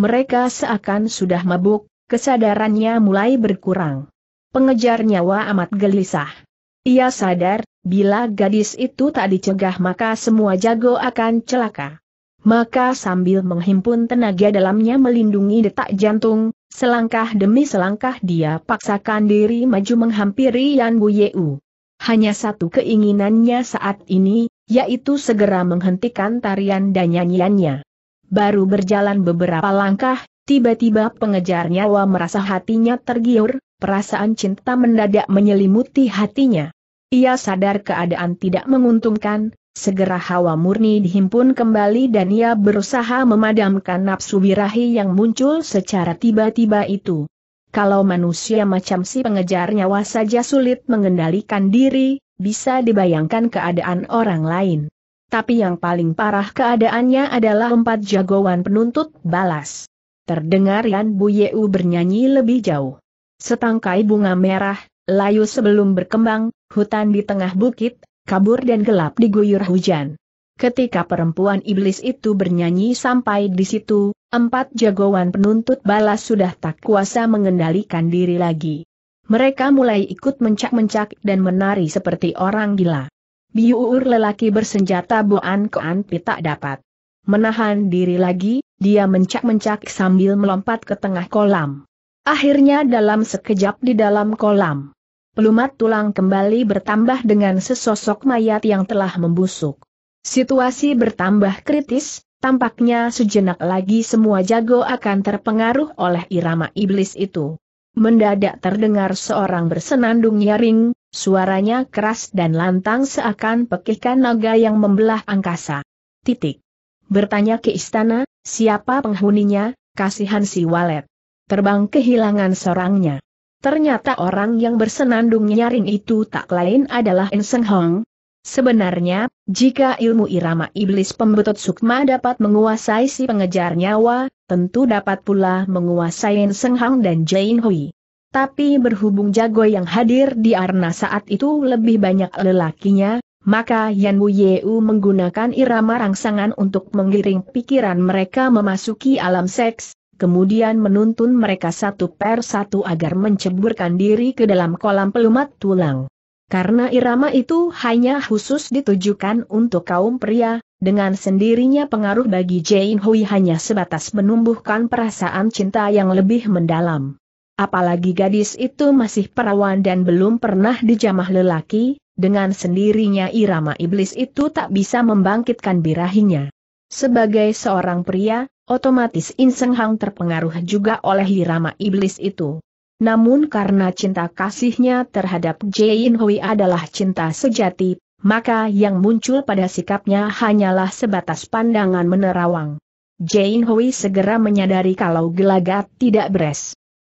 Mereka seakan sudah mabuk, kesadarannya mulai berkurang. Pengejar nyawa amat gelisah. Ia sadar, bila gadis itu tak dicegah maka semua jago akan celaka. Maka sambil menghimpun tenaga dalamnya melindungi detak jantung, selangkah demi selangkah dia paksakan diri maju menghampiri Yan Bu Ye U. Hanya satu keinginannya saat ini, yaitu segera menghentikan tarian dan nyanyiannya. Baru berjalan beberapa langkah, tiba-tiba pengejar nyawa merasa hatinya tergiur, perasaan cinta mendadak menyelimuti hatinya. Ia sadar keadaan tidak menguntungkan. Segera hawa murni dihimpun kembali dan ia berusaha memadamkan nafsu birahi yang muncul secara tiba-tiba itu. Kalau manusia macam si pengejar nyawa saja sulit mengendalikan diri, bisa dibayangkan keadaan orang lain. Tapi yang paling parah keadaannya adalah empat jagoan penuntut balas. Terdengar Yan Bu Ye U bernyanyi lebih jauh. Setangkai bunga merah, layu sebelum berkembang, hutan di tengah bukit, kabur dan gelap diguyur hujan. Ketika perempuan iblis itu bernyanyi sampai di situ, empat jagoan penuntut balas sudah tak kuasa mengendalikan diri lagi. Mereka mulai ikut mencak-mencak dan menari seperti orang gila. Biuur lelaki bersenjata Boan Koan Pi tak dapat menahan diri lagi, dia mencak-mencak sambil melompat ke tengah kolam. Akhirnya dalam sekejap di dalam kolam, pelumat tulang kembali bertambah dengan sesosok mayat yang telah membusuk. Situasi bertambah kritis, tampaknya sejenak lagi semua jago akan terpengaruh oleh irama iblis itu. Mendadak terdengar seorang bersenandung nyaring, suaranya keras dan lantang seakan pekikan naga yang membelah angkasa. Titik. Bertanya ke istana, siapa penghuninya, kasihan si walet. terbang kehilangan sarangnya. Ternyata orang yang bersenandung nyaring itu tak lain adalah In Seng Hong. Sebenarnya, jika ilmu irama iblis pembetut sukma dapat menguasai si pengejar nyawa, tentu dapat pula menguasai In Seng Hong dan Jane Hui. Tapi berhubung jago yang hadir di arena saat itu lebih banyak lelakinya, maka Yan Bu Ye U menggunakan irama rangsangan untuk menggiring pikiran mereka memasuki alam seks, kemudian menuntun mereka satu per satu agar menceburkan diri ke dalam kolam pelumat tulang. Karena irama itu hanya khusus ditujukan untuk kaum pria, dengan sendirinya pengaruh bagi Jane Hui hanya sebatas menumbuhkan perasaan cinta yang lebih mendalam. Apalagi gadis itu masih perawan dan belum pernah dijamah lelaki, dengan sendirinya irama iblis itu tak bisa membangkitkan birahinya. Sebagai seorang pria, otomatis In Seng Hong terpengaruh juga oleh irama iblis itu. Namun karena cinta kasihnya terhadap Jane Hui adalah cinta sejati, maka yang muncul pada sikapnya hanyalah sebatas pandangan menerawang. Jane Hui segera menyadari kalau gelagat tidak beres.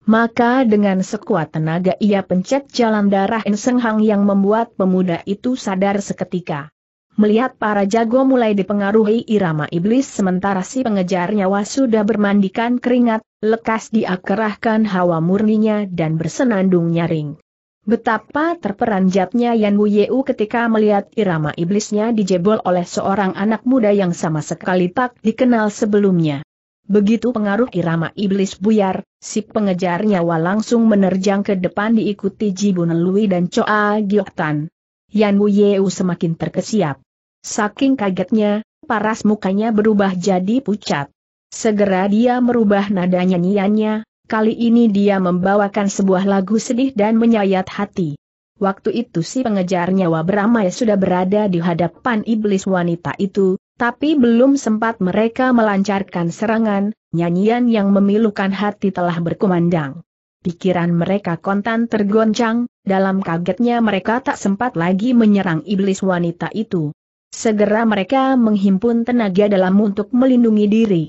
Maka dengan sekuat tenaga ia pencet jalan darah In Seng Hong yang membuat pemuda itu sadar seketika. Melihat para jago mulai dipengaruhi irama iblis sementara si pengejar nyawa sudah bermandikan keringat, lekas dia kerahkan hawa murninya dan bersenandung nyaring. Betapa terperanjatnya Yan Bu Ye U ketika melihat irama iblisnya dijebol oleh seorang anak muda yang sama sekali tak dikenal sebelumnya. Begitu pengaruh irama iblis buyar, si pengejar nyawa langsung menerjang ke depan diikuti Jibunelui dan Choa Gioktan. Yan Bu Ye U semakin terkesiap. Saking kagetnya, paras mukanya berubah jadi pucat. Segera dia merubah nada nyanyiannya, kali ini dia membawakan sebuah lagu sedih dan menyayat hati. Waktu itu si pengejar nyawa beramai sudah berada di hadapan iblis wanita itu, tapi belum sempat mereka melancarkan serangan, nyanyian yang memilukan hati telah berkumandang. Pikiran mereka kontan tergoncang, dalam kagetnya mereka tak sempat lagi menyerang iblis wanita itu. Segera mereka menghimpun tenaga dalam untuk melindungi diri.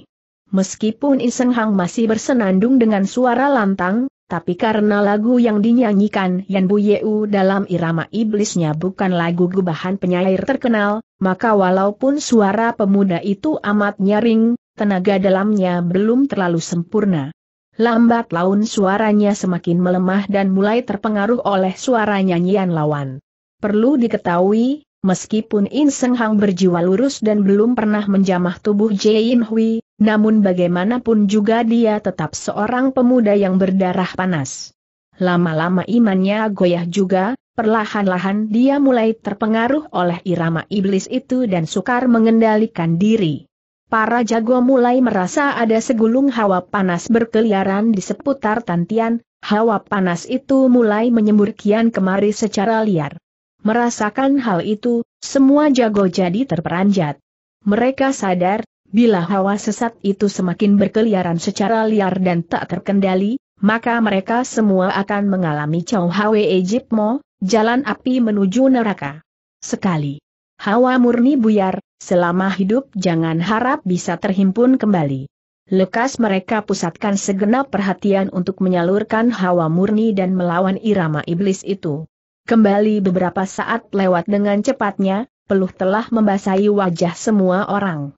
Meskipun In Seng Hong masih bersenandung dengan suara lantang, tapi karena lagu yang dinyanyikan Yan Bu Ye U dalam irama iblisnya bukan lagu gubahan penyair terkenal, maka walaupun suara pemuda itu amat nyaring, tenaga dalamnya belum terlalu sempurna. Lambat laun suaranya semakin melemah dan mulai terpengaruh oleh suara nyanyian lawan. Perlu diketahui, meskipun In Seng Hong berjiwa lurus dan belum pernah menjamah tubuh Jane Hui, namun bagaimanapun juga dia tetap seorang pemuda yang berdarah panas. Lama-lama imannya goyah juga, perlahan-lahan dia mulai terpengaruh oleh irama iblis itu dan sukar mengendalikan diri. Para jago mulai merasa ada segulung hawa panas berkeliaran di seputar Tantian, hawa panas itu mulai menyembur kian kemari secara liar. Merasakan hal itu, semua jago jadi terperanjat. Mereka sadar, bila hawa sesat itu semakin berkeliaran secara liar dan tak terkendali, maka mereka semua akan mengalami Chow Hwe Ejipmo, jalan api menuju neraka. Sekali hawa murni buyar, selama hidup jangan harap bisa terhimpun kembali. Lekas mereka pusatkan segenap perhatian untuk menyalurkan hawa murni dan melawan irama iblis itu. Kembali beberapa saat lewat dengan cepatnya, peluh telah membasahi wajah semua orang.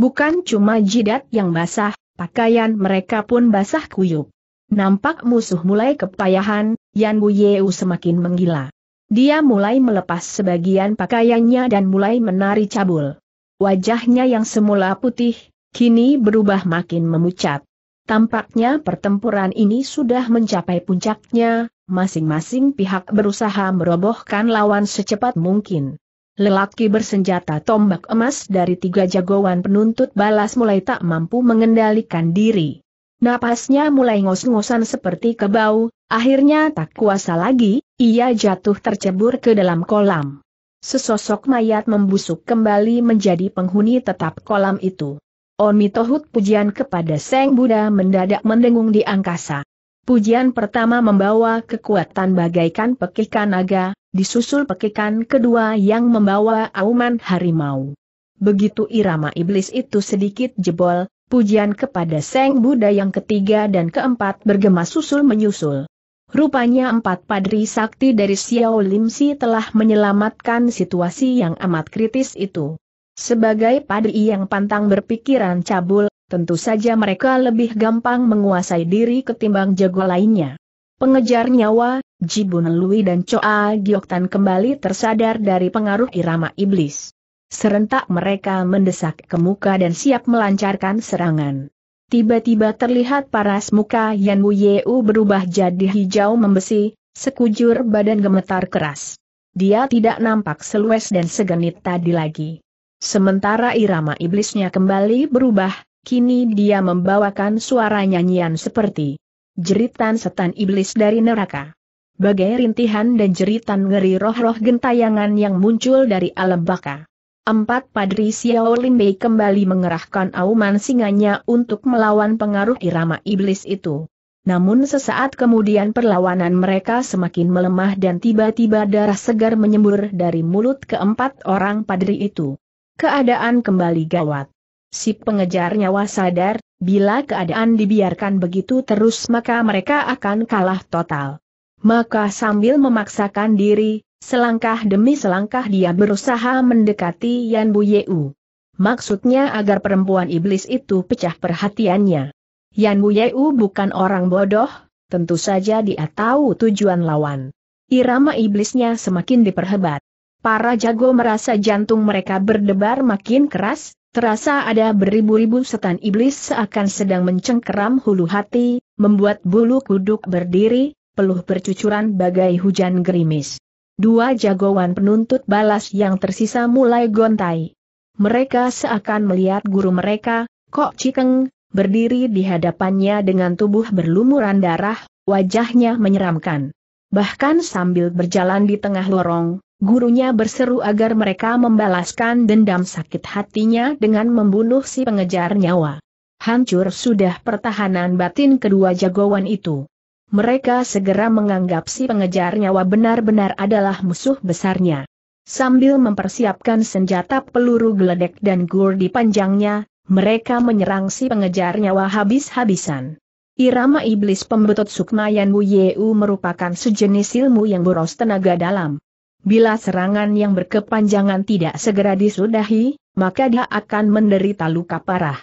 Bukan cuma jidat yang basah, pakaian mereka pun basah kuyup. Nampak musuh mulai kepayahan, Yan Bu Ye U semakin menggila. Dia mulai melepas sebagian pakaiannya dan mulai menari cabul. Wajahnya yang semula putih, kini berubah makin memucat. Tampaknya pertempuran ini sudah mencapai puncaknya, masing-masing pihak berusaha merobohkan lawan secepat mungkin. Lelaki bersenjata tombak emas dari tiga jagoan penuntut balas mulai tak mampu mengendalikan diri. Napasnya mulai ngos-ngosan seperti kebau, akhirnya tak kuasa lagi, ia jatuh tercebur ke dalam kolam. Sesosok mayat membusuk kembali menjadi penghuni tetap kolam itu. Omitohut pujian kepada Sang Buddha mendadak mendengung di angkasa. Pujian pertama membawa kekuatan bagaikan pekikan naga, disusul pekikan kedua yang membawa auman harimau. Begitu irama iblis itu sedikit jebol, Pujian kepada Sang Buddha yang ketiga dan keempat bergema susul menyusul. Rupanya empat padri sakti dari Siaw Lim Si telah menyelamatkan situasi yang amat kritis itu. Sebagai padri yang pantang berpikiran cabul, tentu saja mereka lebih gampang menguasai diri ketimbang jago lainnya. Pengejar nyawa, Jibunelui dan Choa Gioktan kembali tersadar dari pengaruh irama iblis. Serentak mereka mendesak ke muka dan siap melancarkan serangan. Tiba-tiba terlihat paras muka Yan Bu Ye U berubah jadi hijau membesi, sekujur badan gemetar keras. Dia tidak nampak seluas dan segenit tadi lagi. Sementara irama iblisnya kembali berubah, kini dia membawakan suara nyanyian seperti jeritan setan iblis dari neraka. Bagai rintihan dan jeritan ngeri roh-roh gentayangan yang muncul dari alam baka. Empat padri Siaw Lim Si kembali mengerahkan auman singanya untuk melawan pengaruh irama iblis itu. Namun sesaat kemudian perlawanan mereka semakin melemah dan tiba-tiba darah segar menyembur dari mulut keempat orang padri itu. Keadaan kembali gawat. Si pengejar nyawa sadar, bila keadaan dibiarkan begitu terus maka mereka akan kalah total. Maka sambil memaksakan diri, selangkah demi selangkah dia berusaha mendekati Yan Bu Ye U. Maksudnya agar perempuan iblis itu pecah perhatiannya. Yan Bu Ye U bukan orang bodoh, tentu saja dia tahu tujuan lawan. Irama iblisnya semakin diperhebat. Para jago merasa jantung mereka berdebar makin keras. Terasa ada beribu-ribu setan iblis seakan sedang mencengkeram hulu hati, membuat bulu kuduk berdiri, peluh bercucuran bagai hujan gerimis. Dua jagoan penuntut balas yang tersisa mulai gontai. Mereka seakan melihat guru mereka, Kok Cikeng, berdiri di hadapannya dengan tubuh berlumuran darah, wajahnya menyeramkan. Bahkan sambil berjalan di tengah lorong, gurunya berseru agar mereka membalaskan dendam sakit hatinya dengan membunuh si pengejar nyawa. Hancur sudah pertahanan batin kedua jagoan itu. Mereka segera menganggap si pengejar nyawa benar-benar adalah musuh besarnya. Sambil mempersiapkan senjata peluru geledek dan gurdi panjangnya, mereka menyerang si pengejar nyawa habis-habisan. Irama iblis pembutut sukma Yan Bu Ye U merupakan sejenis ilmu yang boros tenaga dalam. Bila serangan yang berkepanjangan tidak segera disudahi, maka dia akan menderita luka parah.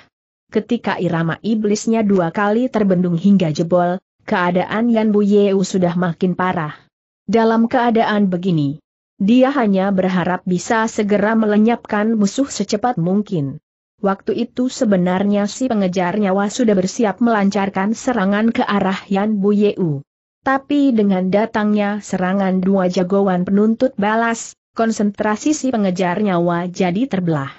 Ketika irama iblisnya dua kali terbendung hingga jebol, keadaan Yan Bu Ye U sudah makin parah. Dalam keadaan begini, dia hanya berharap bisa segera melenyapkan musuh secepat mungkin. Waktu itu sebenarnya si pengejar nyawa sudah bersiap melancarkan serangan ke arah Yan Bu Ye U. Tapi dengan datangnya serangan dua jagoan penuntut balas, konsentrasi si pengejar nyawa jadi terbelah.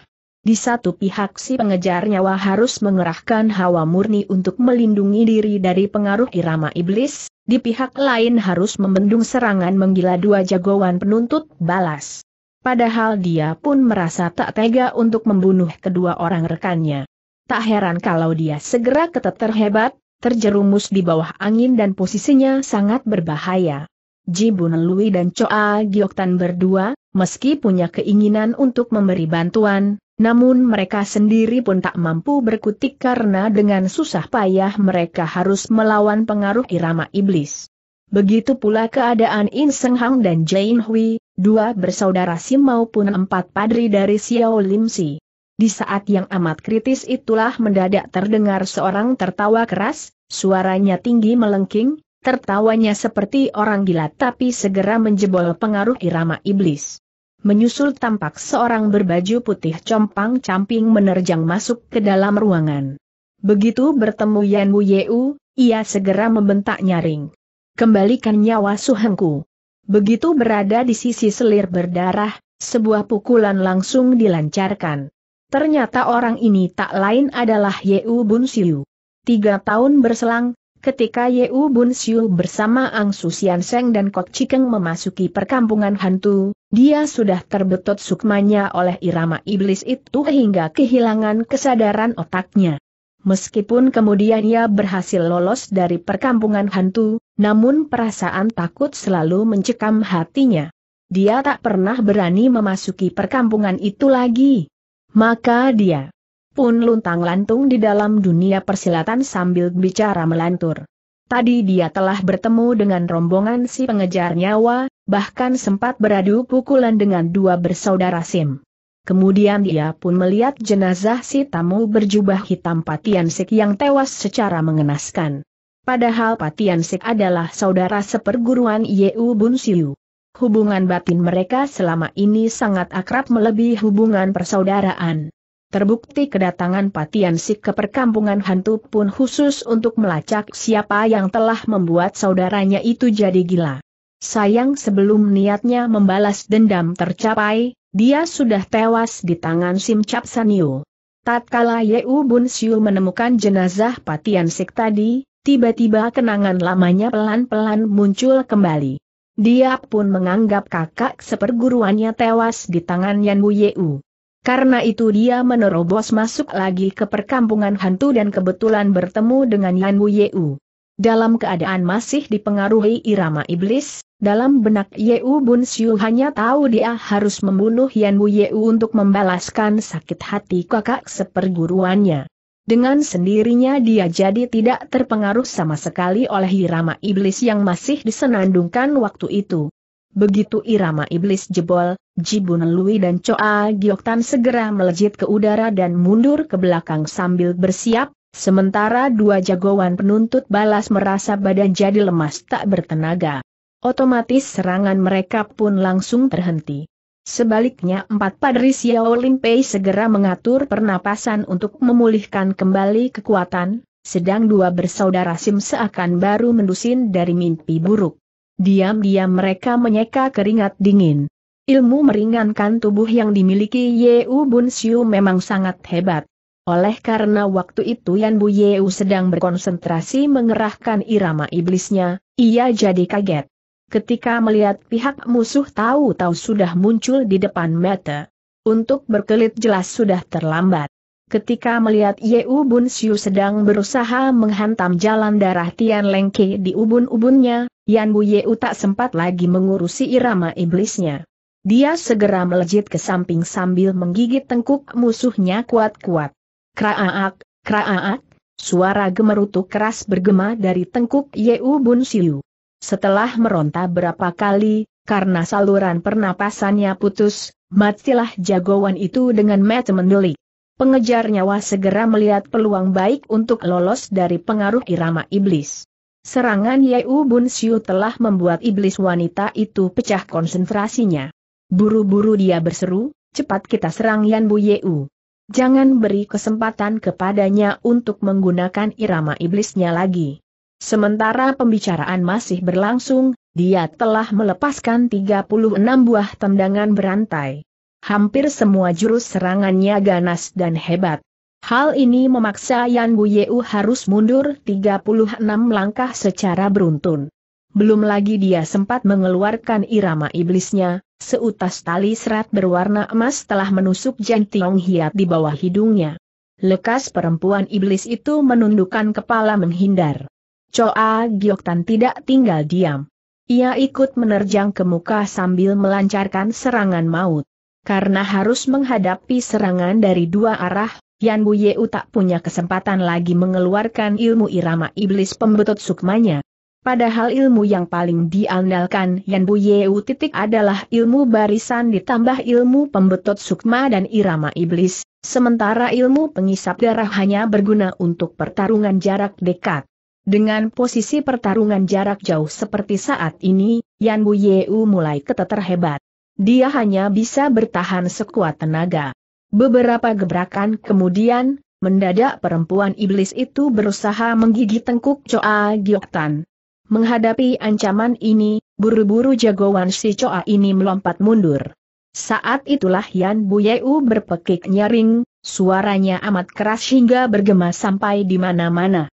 Di satu pihak si pengejar nyawa harus mengerahkan hawa murni untuk melindungi diri dari pengaruh irama iblis, di pihak lain harus membendung serangan menggila dua jagoan penuntut balas. Padahal dia pun merasa tak tega untuk membunuh kedua orang rekannya. Tak heran kalau dia segera keteter hebat, terjerumus di bawah angin dan posisinya sangat berbahaya. Jibunelui dan Choa Gioktan berdua, meski punya keinginan untuk memberi bantuan, namun mereka sendiri pun tak mampu berkutik karena dengan susah payah mereka harus melawan pengaruh irama iblis. Begitu pula keadaan In Seng Hong dan Jane Hui, dua bersaudara Sim maupun empat padri dari Siaw Lim Si. Di saat yang amat kritis itulah mendadak terdengar seorang tertawa keras, suaranya tinggi melengking, tertawanya seperti orang gila tapi segera menjebol pengaruh irama iblis. Menyusul tampak seorang berbaju putih compang-camping menerjang masuk ke dalam ruangan. Begitu bertemu Yan Bu Ye U, ia segera membentak nyaring. Kembalikan nyawa suhengku. Begitu berada di sisi selir berdarah, sebuah pukulan langsung dilancarkan. Ternyata orang ini tak lain adalah Ye U Bun Siu. Tiga tahun berselang, ketika Ye U Bun Siu bersama Ang Su Sian Seng dan Kok Cikeng memasuki perkampungan hantu, dia sudah terbetut sukmanya oleh irama iblis itu hingga kehilangan kesadaran otaknya. Meskipun kemudian ia berhasil lolos dari perkampungan hantu, namun perasaan takut selalu mencekam hatinya. Dia tak pernah berani memasuki perkampungan itu lagi. Maka dia pun luntang-lantung di dalam dunia persilatan sambil bicara melantur. Tadi dia telah bertemu dengan rombongan si pengejar nyawa, bahkan sempat beradu pukulan dengan dua bersaudara Sim. Kemudian dia pun melihat jenazah si tamu berjubah hitam Pa Tian Sik yang tewas secara mengenaskan. Padahal Pa Tian Sik adalah saudara seperguruan Ye U Bun Siu. Hubungan batin mereka selama ini sangat akrab melebihi hubungan persaudaraan. Terbukti kedatangan Pa Tian Sik ke perkampungan hantu pun khusus untuk melacak siapa yang telah membuat saudaranya itu jadi gila. Sayang, sebelum niatnya membalas dendam tercapai, dia sudah tewas di tangan Sim Capsa Nyo. Tatkala Ye U Bun Siu menemukan jenazah Pa Tian Sik tadi, tiba-tiba kenangan lamanya pelan-pelan muncul kembali. Dia pun menganggap kakak seperguruannya tewas di tangan Yan Bu Ye U. Karena itu dia menerobos masuk lagi ke perkampungan hantu dan kebetulan bertemu dengan Yan Bu Ye U. Dalam keadaan masih dipengaruhi irama iblis, dalam benak Ye U Bun Siu hanya tahu dia harus membunuh Yan Bu Ye U untuk membalaskan sakit hati kakak seperguruannya. Dengan sendirinya dia jadi tidak terpengaruh sama sekali oleh irama iblis yang masih disenandungkan waktu itu. Begitu irama iblis jebol, Jibunelui dan Choa Gioktan segera melejit ke udara dan mundur ke belakang sambil bersiap, sementara dua jagoan penuntut balas merasa badan jadi lemas tak bertenaga. Otomatis serangan mereka pun langsung terhenti. Sebaliknya empat padri Siaw Lim Si segera mengatur pernapasan untuk memulihkan kembali kekuatan, sedang dua bersaudara Sim seakan baru mendusin dari mimpi buruk. Diam-diam mereka menyeka keringat dingin. Ilmu meringankan tubuh yang dimiliki Ye U Bun Siu memang sangat hebat. Oleh karena waktu itu Yan Bu Ye U sedang berkonsentrasi mengerahkan irama iblisnya, ia jadi kaget ketika melihat pihak musuh tahu-tahu sudah muncul di depan mata. Untuk berkelit jelas sudah terlambat. Ketika melihat Ye U Bun Siu sedang berusaha menghantam jalan darah Tian Leng Ke di ubun-ubunnya, Yan Bu Ye U tak sempat lagi mengurusi irama iblisnya. Dia segera melejit ke samping sambil menggigit tengkuk musuhnya kuat-kuat. Kraaak, kraaak, suara gemerutu keras bergema dari tengkuk Ye U Bun Siu. Setelah meronta berapa kali, karena saluran pernapasannya putus, matilah jagoan itu dengan mata mendelik. Pengejar nyawa segera melihat peluang baik untuk lolos dari pengaruh irama iblis. Serangan Ye U Bun Siu telah membuat iblis wanita itu pecah konsentrasinya. Buru-buru dia berseru, "Cepat kita serang Yan Bu Ye U. Jangan beri kesempatan kepadanya untuk menggunakan irama iblisnya lagi." Sementara pembicaraan masih berlangsung, dia telah melepaskan tiga puluh enam buah tendangan berantai. Hampir semua jurus serangannya ganas dan hebat. Hal ini memaksa Yan Bu Ye U harus mundur tiga puluh enam langkah secara beruntun. Belum lagi dia sempat mengeluarkan irama iblisnya, seutas tali serat berwarna emas telah menusuk jantung hiat di bawah hidungnya. Lekas perempuan iblis itu menundukkan kepala menghindar. Choa Gioktan tidak tinggal diam. Ia ikut menerjang ke muka sambil melancarkan serangan maut. Karena harus menghadapi serangan dari dua arah, Yan Bu Ye U tak punya kesempatan lagi mengeluarkan ilmu irama iblis pembetot sukmanya. Padahal ilmu yang paling diandalkan Yan Bu Ye U titik adalah ilmu barisan ditambah ilmu pembetot sukma dan irama iblis, sementara ilmu pengisap darah hanya berguna untuk pertarungan jarak dekat. Dengan posisi pertarungan jarak jauh seperti saat ini, Yan Bu Ye U mulai keteter hebat. Dia hanya bisa bertahan sekuat tenaga. Beberapa gebrakan kemudian, mendadak perempuan iblis itu berusaha menggigit tengkuk Choa Gioktan. Menghadapi ancaman ini, buru-buru jagoan si Choa ini melompat mundur. Saat itulah Yan Bu Ye U berpekik nyaring, suaranya amat keras hingga bergema sampai di mana-mana.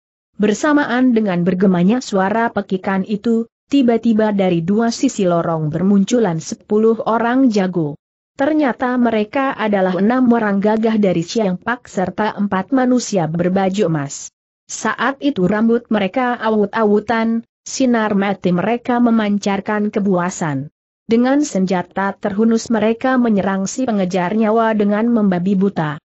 Bersamaan dengan bergemanya suara pekikan itu, tiba-tiba dari dua sisi lorong bermunculan sepuluh orang jago. Ternyata mereka adalah enam orang gagah dari Siang Pak serta empat manusia berbaju emas. Saat itu rambut mereka awut-awutan, sinar mata mereka memancarkan kebuasan. Dengan senjata terhunus mereka menyerang si pengejar nyawa dengan membabi buta.